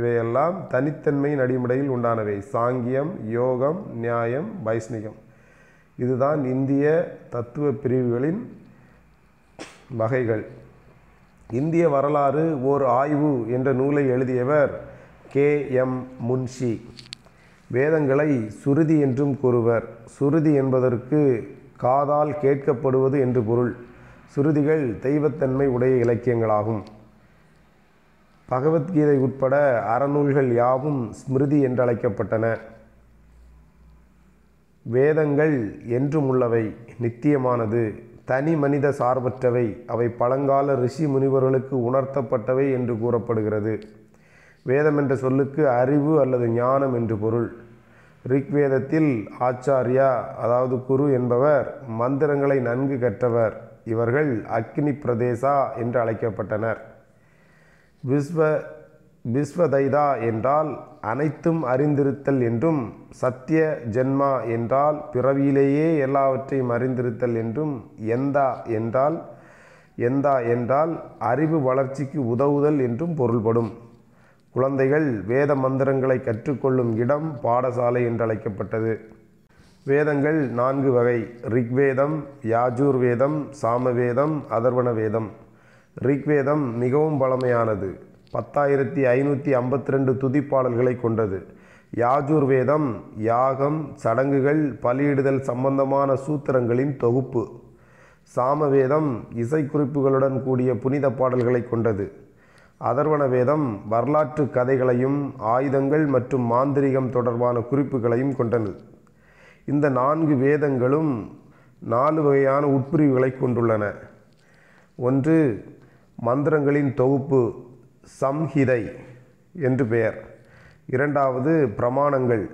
இவையெல்லாம் தனித்தன்மையின் அடிப்படையில் உண்டானவை. சாங்கியம், யோகம், நியாயம், வைஷ்ணிகம். இதுதான் இந்திய தத்துவ பிரிவுகளின் வகைகள். இந்திய வரலாறு ஓர் ஆய்வு என்ற நூலை எழுதியவர் கே எம் முன்ஷி. வேதங்களை சுருதி என்றும் கூறுவர். சுருதி என்பதற்கு காதால் கேட்கப்படுவது என்று பொருள். சுருதிகள் தெய்வத்தன்மை உடைய இலக்கியங்களாகும். பகவத்கீதை உட்பட அறநூல்கள் யாவும் ஸ்மிருதி என்றழைக்கப்பட்டன. வேதங்கள் என்றும் உள்ளவை, நித்தியமானது, தனி மனித சார்பற்றவை. அவை பழங்கால ரிஷி முனிவர்களுக்கு உணர்த்தப்பட்டவை என்று கூறப்படுகிறது. வேதம் என்ற சொல்லுக்கு அறிவு அல்லது ஞானம் என்று பொருள். ரிக்வேதத்தில் ஆச்சாரியா அதாவது குரு என்பவர் மந்திரங்களை நன்கு கற்றவர். இவர்கள் அக்னி பிரதேசா என்று அழைக்கப்பட்டனர். விஸ்வ விஸ்வதைதா என்றால் அனைத்தும் அறிந்திருத்தல் என்றும், சத்திய ஜென்மா என்றால் பிறவியிலேயே எல்லாவற்றையும் அறிந்திருத்தல் என்றும், எந்தா என்றால் எந்தா என்றால் அறிவு வளர்ச்சிக்கு உதவுதல் என்றும் பொருள்படும். குழந்தைகள் வேத மந்திரங்களை கற்றுக்கொள்ளும் இடம் பாடசாலை என்றழைக்கப்பட்டது. வேதங்கள் நான்கு வகை: ரிக்வேதம், யாஜூர்வேதம், சாமவேதம், அதர்வண வேதம். ரிக்வேதம் மிகவும் பழமையானது, பத்தாயிரத்தி ஐநூற்றி ஐம்பத்தி ரெண்டு துதிப்பாடல்களை கொண்டது. யாஜூர்வேதம் யாகம், சடங்குகள், பலியிடுதல் சம்பந்தமான சூத்திரங்களின் தொகுப்பு. சாமவேதம் இசைக்குறிப்புகளுடன் கூடிய புனித பாடல்களை கொண்டது. அதர்வண வேதம் வரலாற்று கதைகளையும் ஆயுதங்கள் மற்றும் மாந்திரிகம் தொடர்பான குறிப்புகளையும் கொண்டது. இந்த நான்கு வேதங்களும் நாலு வகையான உட்பிரிவுகளை கொண்டுள்ளன. ஒன்று, மந்திரங்களின் தொகுப்பு, சம்ஹிதை என்று பெயர். இரண்டாவது, பிரமாணங்கள்,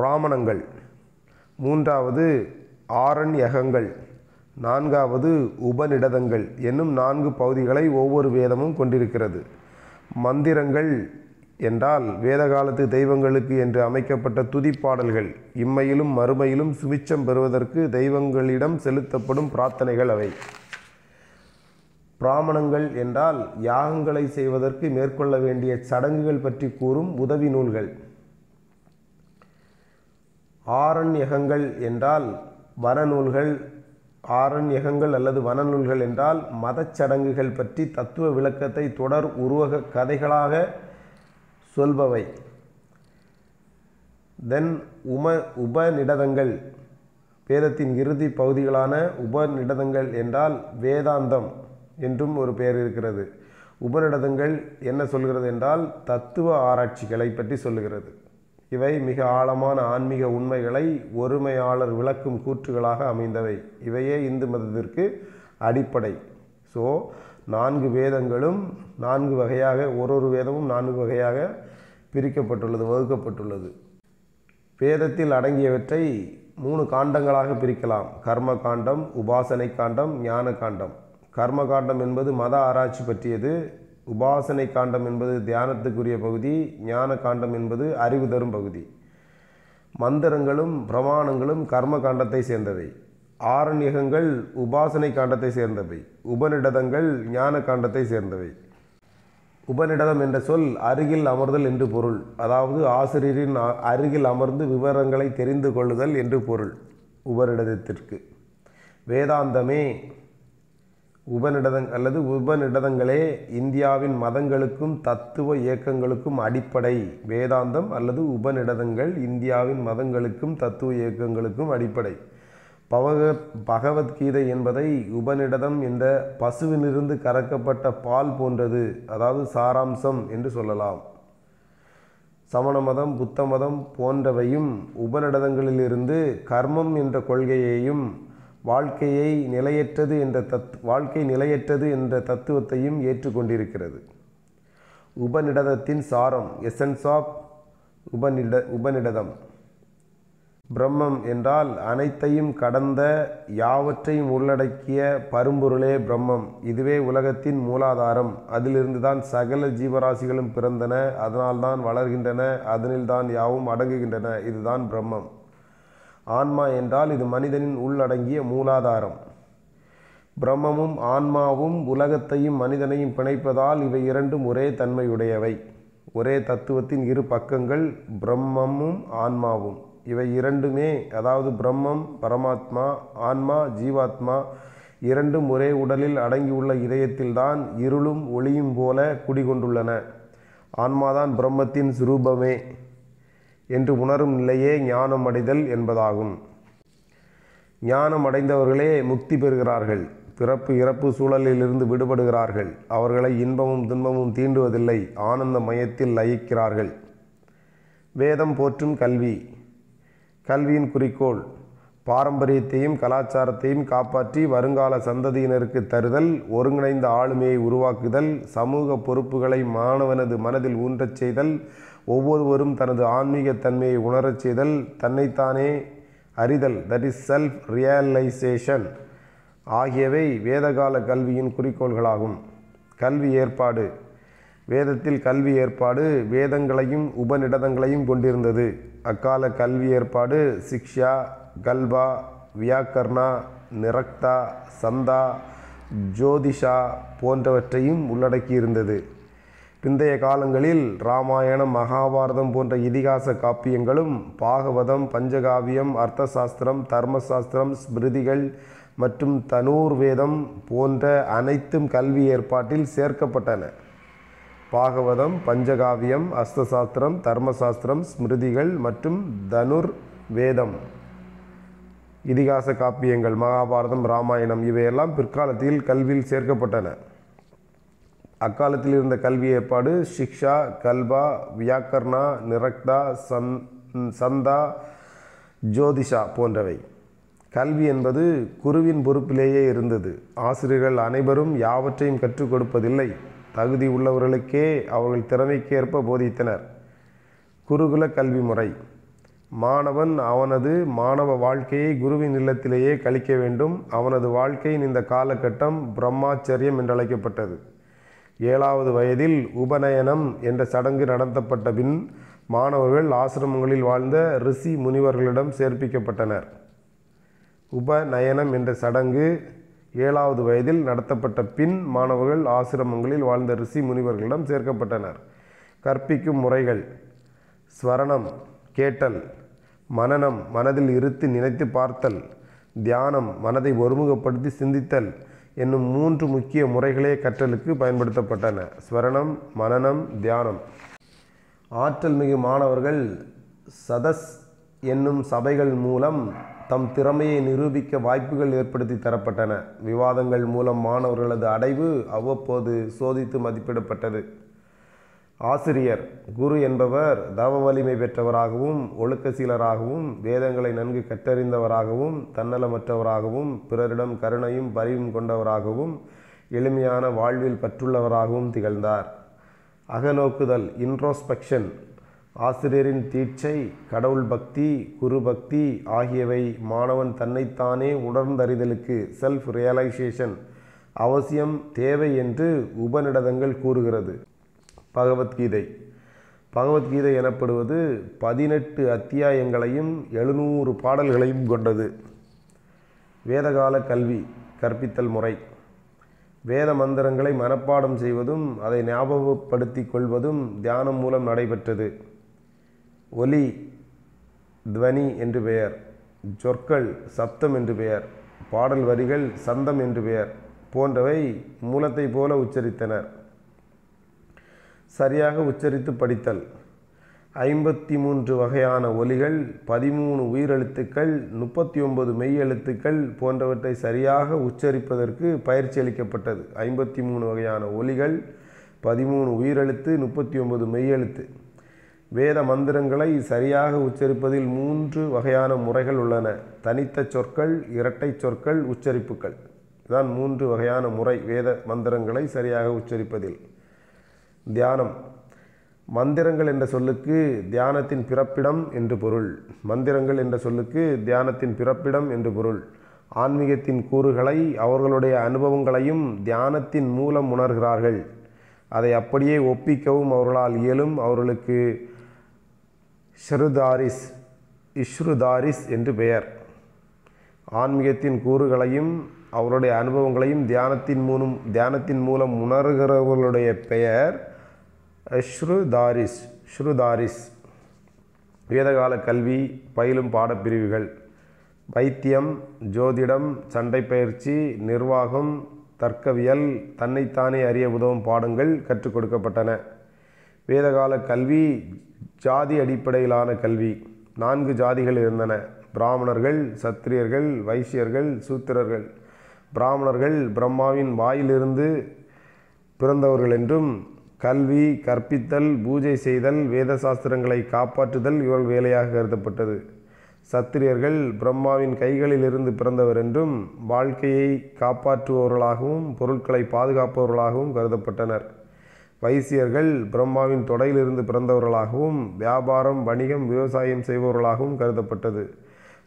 பிராமணங்கள். மூன்றாவது, ஆரண்யகங்கள். நான்காவது, உபநிடதங்கள் என்னும் நான்கு பகுதிகளை ஒவ்வொரு வேதமும் கொண்டிருக்கிறது. மந்திரங்கள் என்றால் வேதகாலத்து தெய்வங்களுக்கு என்று அமைக்கப்பட்ட துதிப்பாடல்கள். இம்மையிலும் மறுமையிலும் சுபிட்சம் பெறுவதற்கு தெய்வங்களிடம் செலுத்தப்படும் பிரார்த்தனைகள் அவை. பிராமணங்கள் என்றால் யாகங்களை செய்வதற்கு மேற்கொள்ள வேண்டிய சடங்குகள் பற்றி கூறும் உதவி நூல்கள். ஆரண்யகங்கள் என்றால் வனநூல்கள். ஆரண்யகங்கள் அல்லது வனநூல்கள் என்றால் மதச்சடங்குகள் பற்றி தத்துவ விளக்கத்தை தொடர் உருவக கதைகளாக சொல்பவை. தென் உம உபநிடதங்கள், வேதத்தின் இறுதி பகுதிகளான உபநிடதங்கள் என்றால் வேதாந்தம் என்றும் ஒரு பெயர் இருக்கிறது. உபநிடதங்கள் என்ன சொல்கிறது என்றால் தத்துவ ஆராய்ச்சிகளை பற்றி சொல்லுகிறது. இவை மிக ஆழமான ஆன்மீக உண்மைகளை ஒருமையாளர் விளக்கும் கூற்றுகளாக அமைந்தவை. இவையே இந்து மதத்திற்கு அடிப்படை. ஸோ நான்கு வேதங்களும் நான்கு வகையாக, ஒரு வேதமும் நான்கு வகையாக பிரிக்கப்பட்டுள்ளது, வகுக்கப்பட்டுள்ளது. வேதத்தில் அடங்கியவற்றை மூணு காண்டங்களாக பிரிக்கலாம்: கர்ம காண்டம், உபாசனை காண்டம், ஞான காண்டம். கர்ம காண்டம் என்பது மத ஆராய்ச்சி பற்றியது. உபாசனை காண்டம் என்பது தியானத்துக்குரிய பகுதி. ஞான காண்டம் என்பது அறிவு தரும் பகுதி. மந்திரங்களும் பிரமாணங்களும் கர்ம காண்டத்தை சேர்ந்தவை. ஆரண்யகங்கள் உபாசனை காண்டத்தை சேர்ந்தவை. உபநிடதங்கள் ஞான காண்டத்தை சேர்ந்தவை. உபநிடதம் என்ற சொல் அருகில் அமர்தல் என்று பொருள். அதாவது ஆசிரியரின் அருகில் அமர்ந்து விவரங்களை தெரிந்து கொள்ளுதல் என்று பொருள் உபநிடதத்திற்கு. வேதாந்தமே உபநிடதங் அல்லது உபநிடதங்களே இந்தியாவின் மதங்களுக்கும் தத்துவ இயக்கங்களுக்கும் அடிப்படை. வேதாந்தம் அல்லது உபநிடதங்கள் இந்தியாவின் மதங்களுக்கும் தத்துவ இயக்கங்களுக்கும் அடிப்படை. பவக பகவத்கீதை என்பதை உபநிடதம் என்ற பசுவிலிருந்து கறக்கப்பட்ட பால் போன்றது, அதாவது சாராம்சம் என்று சொல்லலாம். சமண மதம், புத்த மதம் போன்றவையும் உபநிடதங்களிலிருந்து கர்மம் என்ற கொள்கையையும் வாழ்க்கையை நிலையற்றது என்ற தத் வாழ்க்கை நிலையற்றது என்ற தத்துவத்தையும் ஏற்றுக்கொண்டிருக்கிறது. உபநிடதத்தின் சாரம், எசன்ஸ் ஆஃப் உபநிட உபநிடதம். பிரம்மம் என்றால் அனைத்தையும் கடந்த யாவற்றையும் உள்ளடக்கிய பரும்பொருளே பிரம்மம். இதுவே உலகத்தின் மூலாதாரம். அதிலிருந்து தான் சகல ஜீவராசிகளும் பிறந்தன, அதனால்தான் வளர்கின்றன, அதனில்தான் யாவும் அடங்குகின்றன. இதுதான் பிரம்மம். ஆன்மா என்றால் இது மனிதனின் உள்ளடங்கிய மூலாதாரம். பிரம்மமும் ஆன்மாவும் உலகத்தையும் மனிதனையும் பிணைப்பதால் இவை இரண்டும் ஒரே தன்மையுடையவை. ஒரே தத்துவத்தின் இரு பக்கங்கள் பிரம்மமும் ஆன்மாவும். இவை இரண்டுமே, அதாவது பிரம்மம் பரமாத்மா, ஆன்மா ஜீவாத்மா, இரண்டும் ஒரே உடலில் அடங்கியுள்ள இதயத்தில்தான் இருளும் ஒளியும் போல குடிகொண்டுள்ளன. ஆன்மாதான் பிரம்மத்தின் சுரூபமே என்று உணரும் நிலையே ஞானம் அடைதல் என்பதாகும். ஞானம் அடைந்தவர்களே முக்தி பெறுகிறார்கள். பிறப்பு இறப்பு சூழலிலிருந்து விடுபடுகிறார்கள். அவர்களை இன்பமும் துன்பமும் தீண்டுவதில்லை. ஆனந்த மயத்தில் லயிக்கிறார்கள். வேதம் போற்றும் கல்வி. கல்வியின் குறிக்கோள் பாரம்பரியத்தையும் கலாச்சாரத்தையும் காப்பாற்றி வருங்கால சந்ததியினருக்கு தருதல், ஒருங்கிணைந்த ஆளுமையை உருவாக்குதல், சமூக பொறுப்புகளை மாணவனது மனதில் ஊன்றச் செய்தல், ஒவ்வொருவரும் தனது ஆன்மீகத்தன்மையை உணரச் செய்தல், தன்னைத்தானே அறிதல், தட் இஸ் செல்ஃப் ரியலைசேஷன் ஆகியவை வேதகால கல்வியின் குறிக்கோள்களாகும். கல்வி ஏற்பாடு. வேதத்தில் கல்வி ஏற்பாடு வேதங்களையும் உபநிடதங்களையும் கொண்டிருந்தது. அக்கால கல்வி ஏற்பாடு சிக்ஷா, கல்பா, வியாக்கர்ணா, நிரக்தா, சந்தா, ஜோதிஷா போன்றவற்றையும் உள்ளடக்கியிருந்தது. பிந்தைய காலங்களில் இராமாயணம், மகாபாரதம் போன்ற இதிகாச காப்பியங்களும், பாகவதம், பஞ்சகாவியம், அர்த்தசாஸ்திரம், தர்மசாஸ்திரம், ஸ்மிருதிகள் மற்றும் தனூர்வேதம் போன்ற அனைத்தும் கல்வி ஏற்பாட்டில் சேர்க்கப்பட்டன. பாகவதம், பஞ்சகாவியம், அஸ்தசாஸ்திரம், தர்மசாஸ்திரம், ஸ்மிருதிகள் மற்றும் தனுர் வேதம், இதிகாச காப்பியங்கள், மகாபாரதம், இராமாயணம் இவையெல்லாம் பிற்காலத்தில் கல்வியில் சேர்க்கப்பட்டன. அக்காலத்தில் இருந்த கல்வி ஏற்பாடு சிக்ஷா, கல்பா, வியாக்கர்ணா, நிரக்தா, சந் சந்தா ஜோதிஷா போன்றவை. கல்வி என்பது குருவின் பொறுப்பிலேயே இருந்தது. ஆசிரியர்கள் அனைவரும் யாவற்றையும் கற்றுக் கொடுப்பதில்லை. தகுதி உள்ளவர்களுக்கே அவர்கள் திறமைக்கேற்ப போதித்தனர். குருகுல கல்வி முறை. மாணவன் அவனது மாணவ வாழ்க்கையை குருவின் இல்லத்திலேயே கழிக்க வேண்டும். அவனது வாழ்க்கையின் இந்த காலகட்டம் பிரம்மச்சரியம் என்றழைக்கப்பட்டது. ஏழாவது வயதில் உபநயனம் என்ற சடங்கு நடத்தப்பட்ட பின் மாணவர்கள் ஆசிரமங்களில் வாழ்ந்த ரிஷி முனிவர்களிடம் சேர்ப்பிக்கப்பட்டனர். உபநயனம் என்ற சடங்கு ஏழாவது வயதில் நடத்தப்பட்ட பின் மாணவர்கள் ஆசிரமங்களில் வாழ்ந்த ரிஷி முனிவர்களிடம் சேர்க்கப்பட்டனர். கற்பிக்கும் முறைகள். ஸ்வரணம் கேட்டல், மனனம் மனதில் இருத்து நினைத்து பார்த்தல், தியானம் மனதை ஒருமுகப்படுத்தி சிந்தித்தல் என்னும் மூன்று முக்கிய முறைகளே கற்றலுக்கு பயன்படுத்தப்பட்டன. ஸ்வரணம், மனனம், தியானம். ஆற்றல் மிகு மாணவர்கள் சதஸ் என்னும் சபைகள் மூலம் தம் திறமையை நிரூபிக்க வாய்ப்புகள் ஏற்படுத்தி தரப்பட்டன. விவாதங்கள் மூலம் மாணவர்களது அடைவு அவ்வப்போது சோதித்து மதிப்பிடப்பட்டது. ஆசிரியர். குரு என்பவர் தவ வலிமை பெற்றவராகவும் ஒழுக்கசீலராகவும் வேதங்களை நன்கு கற்றறிந்தவராகவும் தன்னலமற்றவராகவும் பிறரிடம் கருணையும் பரிவும் கொண்டவராகவும் எளிமையான வாழ்வில் பற்றுள்ளவராகவும் திகழ்ந்தார். அகநோக்குதல், இன்ட்ரோஸ்பெக்ஷன். ஆசிரியரின் தீட்சை, கடவுள் பக்தி, குரு பக்தி ஆகியவை மாணவன் தன்னைத்தானே உணர்ந்தறிதலுக்கு செல்ஃப் ரியலைசேஷன் அவசியம், தேவை என்று உபநிடதங்கள் கூறுகிறது. பகவத்கீதை. பகவத்கீதை எனப்படுவது பதினெட்டு அத்தியாயங்களையும் எழுநூறு பாடல்களையும் கொண்டது. வேதகால கல்வி கற்பித்தல் முறை. வேத மந்திரங்களை மனப்பாடம் செய்வதும் அதை ஞாபகப்படுத்தி கொள்வதும் தியானம் மூலம் நடைபெற்றது. ஒலி, துவனி என்று பெயர். சொற்கள், சப்தம் என்று பெயர். பாடல் வரிகள், சந்தம் என்று பெயர் போன்றவை மூலத்தை போல உச்சரித்தனர். சரியாக உச்சரித்து படித்தல். ஐம்பத்தி மூன்று வகையான ஒலிகள், பதிமூணு உயிரெழுத்துக்கள், முப்பத்தி ஒன்பது மெய்யெழுத்துக்கள் போன்றவற்றை சரியாக உச்சரிப்பதற்கு பயிற்சி அளிக்கப்பட்டது. ஐம்பத்தி மூணு வகையான ஒலிகள், பதிமூணு உயிரெழுத்து, முப்பத்தி ஒன்பது மெய்யெழுத்து. வேத மந்திரங்களை சரியாக உச்சரிப்பதில் மூன்று வகையான முறைகள் உள்ளன. தனித்த சொற்கள், இரட்டை சொற்கள், உச்சரிப்புகள். இதுதான் மூன்று வகையான முறை வேத மந்திரங்களை சரியாக உச்சரிப்பதில். தியானம். மந்திரங்கள் என்ற சொல்லுக்கு தியானத்தின் பிறப்பிடம் என்று பொருள். மந்திரங்கள் என்ற சொல்லுக்கு தியானத்தின் பிறப்பிடம் என்று பொருள். ஆன்மீகத்தின் கூறுகளை அவர்களுடைய அனுபவங்களையும் தியானத்தின் மூலம் உணர்கிறார்கள். அதை அப்படியே ஒப்பிக்கவும் அவர்களால் இயலும். அவர்களுக்கு ஷருதாரிஸ் இஷ்ருதாரிஸ் என்று பெயர். ஆன்மீகத்தின் கூறுகளையும் அவருடைய அனுபவங்களையும் தியானத்தின் மூலம் தியானத்தின் மூலம் உணர்கிறவர்களுடைய பெயர் ஷ்ருதாரிஸ் ஷ்ருதாரிஸ். வேதகால கல்வி பயிலும் பாடப்பிரிவுகள்: வைத்தியம், ஜோதிடம், சண்டை பயிற்சி, நிர்வாகம், தர்க்கவியல், தன்னைத்தானே அறிய உதவும் பாடங்கள் கற்றுக் கொடுக்கப்பட்டன. வேதகால கல்வி ஜாதி அடிப்படையிலான கல்வி. நான்கு ஜாதிகள் இருந்தன: பிராமணர்கள், சத்திரியர்கள், வைசியர்கள், சூத்திரர்கள். பிராமணர்கள் பிரம்மாவின் வாயிலிருந்து பிறந்தவர்கள் என்றும், கல்வி கற்பித்தல், பூஜை செய்தல், வேத சாஸ்திரங்களை காப்பாற்றுதல் இவர்கள் வேலையாக கருதப்பட்டது. சத்திரியர்கள் பிரம்மாவின் கைகளிலிருந்து பிறந்தவர் என்றும், வாழ்க்கையை காப்பாற்றுபவர்களாகவும் பொருட்களை பாதுகாப்பவர்களாகவும் கருதப்பட்டனர். வைசியர்கள் பிரம்மாவின் தொடையிலிருந்து பிறந்தவர்களாகவும் வியாபாரம், வணிகம், விவசாயம் செய்பவர்களாகவும் கருதப்பட்டது.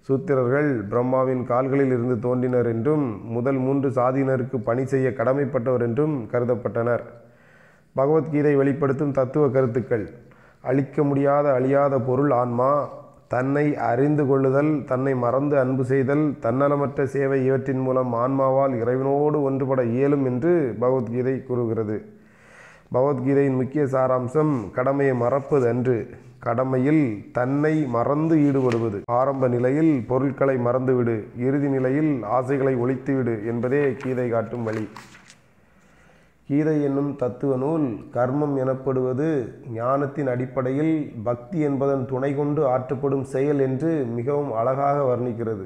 சூத்திரர்கள் பிரம்மாவின் கால்களில் இருந்து தோன்றினர் என்றும், முதல் மூன்று சாதியினருக்கு பணி செய்ய கடமைப்பட்டவர் என்றும் கருதப்பட்டனர். பகவத்கீதை வெளிப்படுத்தும் தத்துவ கருத்துக்கள்: அழிக்க முடியாத அழியாத பொருள் ஆன்மா, தன்னை அறிந்து கொள்ளுதல், தன்னை மறந்து அன்பு செய்தல், தன்னலமற்ற சேவை இவற்றின் மூலம் ஆன்மாவால் இறைவனோடு ஒன்றுபட இயலும் என்று பகவத்கீதை கூறுகிறது. பகவத்கீதையின் முக்கிய சாராம்சம் கடமையை மறப்பது அன்று, கடமையில் தன்னை மறந்து ஈடுபடுவது. ஆரம்ப நிலையில் பொருட்களை மறந்துவிடு, இறுதி நிலையில் ஆசைகளை ஒழித்துவிடு என்பதே கீதை காட்டும் வழி. கீதை என்னும் தத்துவ நூல் கர்மம் எனப்படுவது ஞானத்தின் அடிப்படையில் பக்தி என்பதன் துணை கொண்டு ஆற்றப்படும் செயல் என்று மிகவும் அழகாக வர்ணிக்கிறது.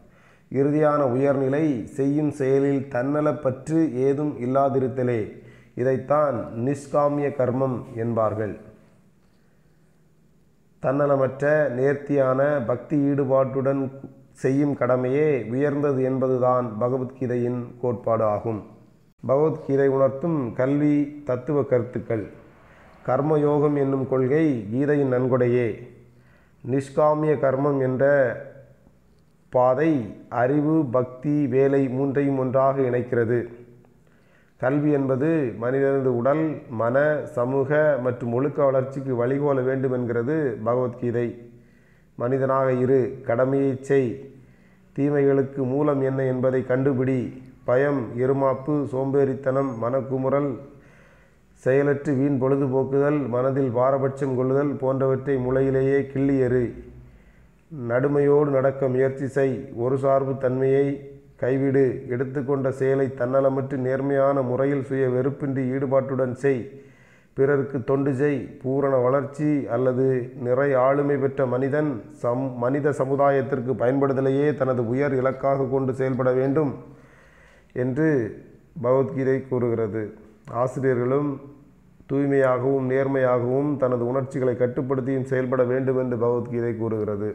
இறுதியான உயர்நிலை செய்யும் செயலில் தன்னலப்பற்று ஏதும் இல்லாதிருத்தலே. இதைத்தான் நிஷ்காமிய கர்மம் என்பார்கள். தன்னலமற்ற நேர்த்தியான பக்தி ஈடுபாட்டுடன் செய்யும் கடமையே உயர்ந்தது என்பதுதான் பகவத்கீதையின் கோட்பாடு ஆகும். பகவத்கீதை உணர்த்தும் கல்வி தத்துவ கருத்துக்கள்: கர்மயோகம் என்னும் கொள்கை கீதையின் நன்கொடையே. நிஷ்காமிய கர்மம் என்ற பாதை அறிவு, பக்தி, வேலை மூன்றையும் ஒன்றாக இணைக்கிறது. கல்வி என்பது மனிதனது உடல், மன, சமூக மற்றும் ஒழுக்க வளர்ச்சிக்கு வழிகோல வேண்டும் என்கிறது பகவத்கீதை. மனிதனாக இரு, கடமையை செய், தீமைகளுக்கு மூலம் என்ன என்பதை கண்டுபிடி, பயம், எருமாப்பு, சோம்பேறித்தனம், மனக்குமுறல், செயலற்று வீண் பொழுதுபோக்குதல், மனதில் பாரபட்சம் கொள்ளுதல் போன்றவற்றை முளையிலேயே கிள்ளி எறி, நடுமையோடு நடக்க முயற்சி செய், ஒரு சார்பு தன்மையை கைவிடு, எடுத்துக்கொண்ட செயலை தன்னலமற்று நேர்மையான முறையில் சுய வெறுப்பின்றி ஈடுபாட்டுடன் செய், பிறருக்கு தொண்டு செய், பூரண வளர்ச்சி அல்லது நிறை ஆளுமை பெற்ற மனிதன் சம் மனித சமுதாயத்திற்கு பயன்படுதலையே தனது உயர் இலக்காக கொண்டு செயல்பட வேண்டும் என்று பகவத்கீதை கூறுகிறது. ஆசிரியர்களும் தூய்மையாகவும் நேர்மையாகவும் தனது உணர்ச்சிகளை கட்டுப்படுத்தியும் செயல்பட வேண்டும் என்று பகவத்கீதை கூறுகிறது.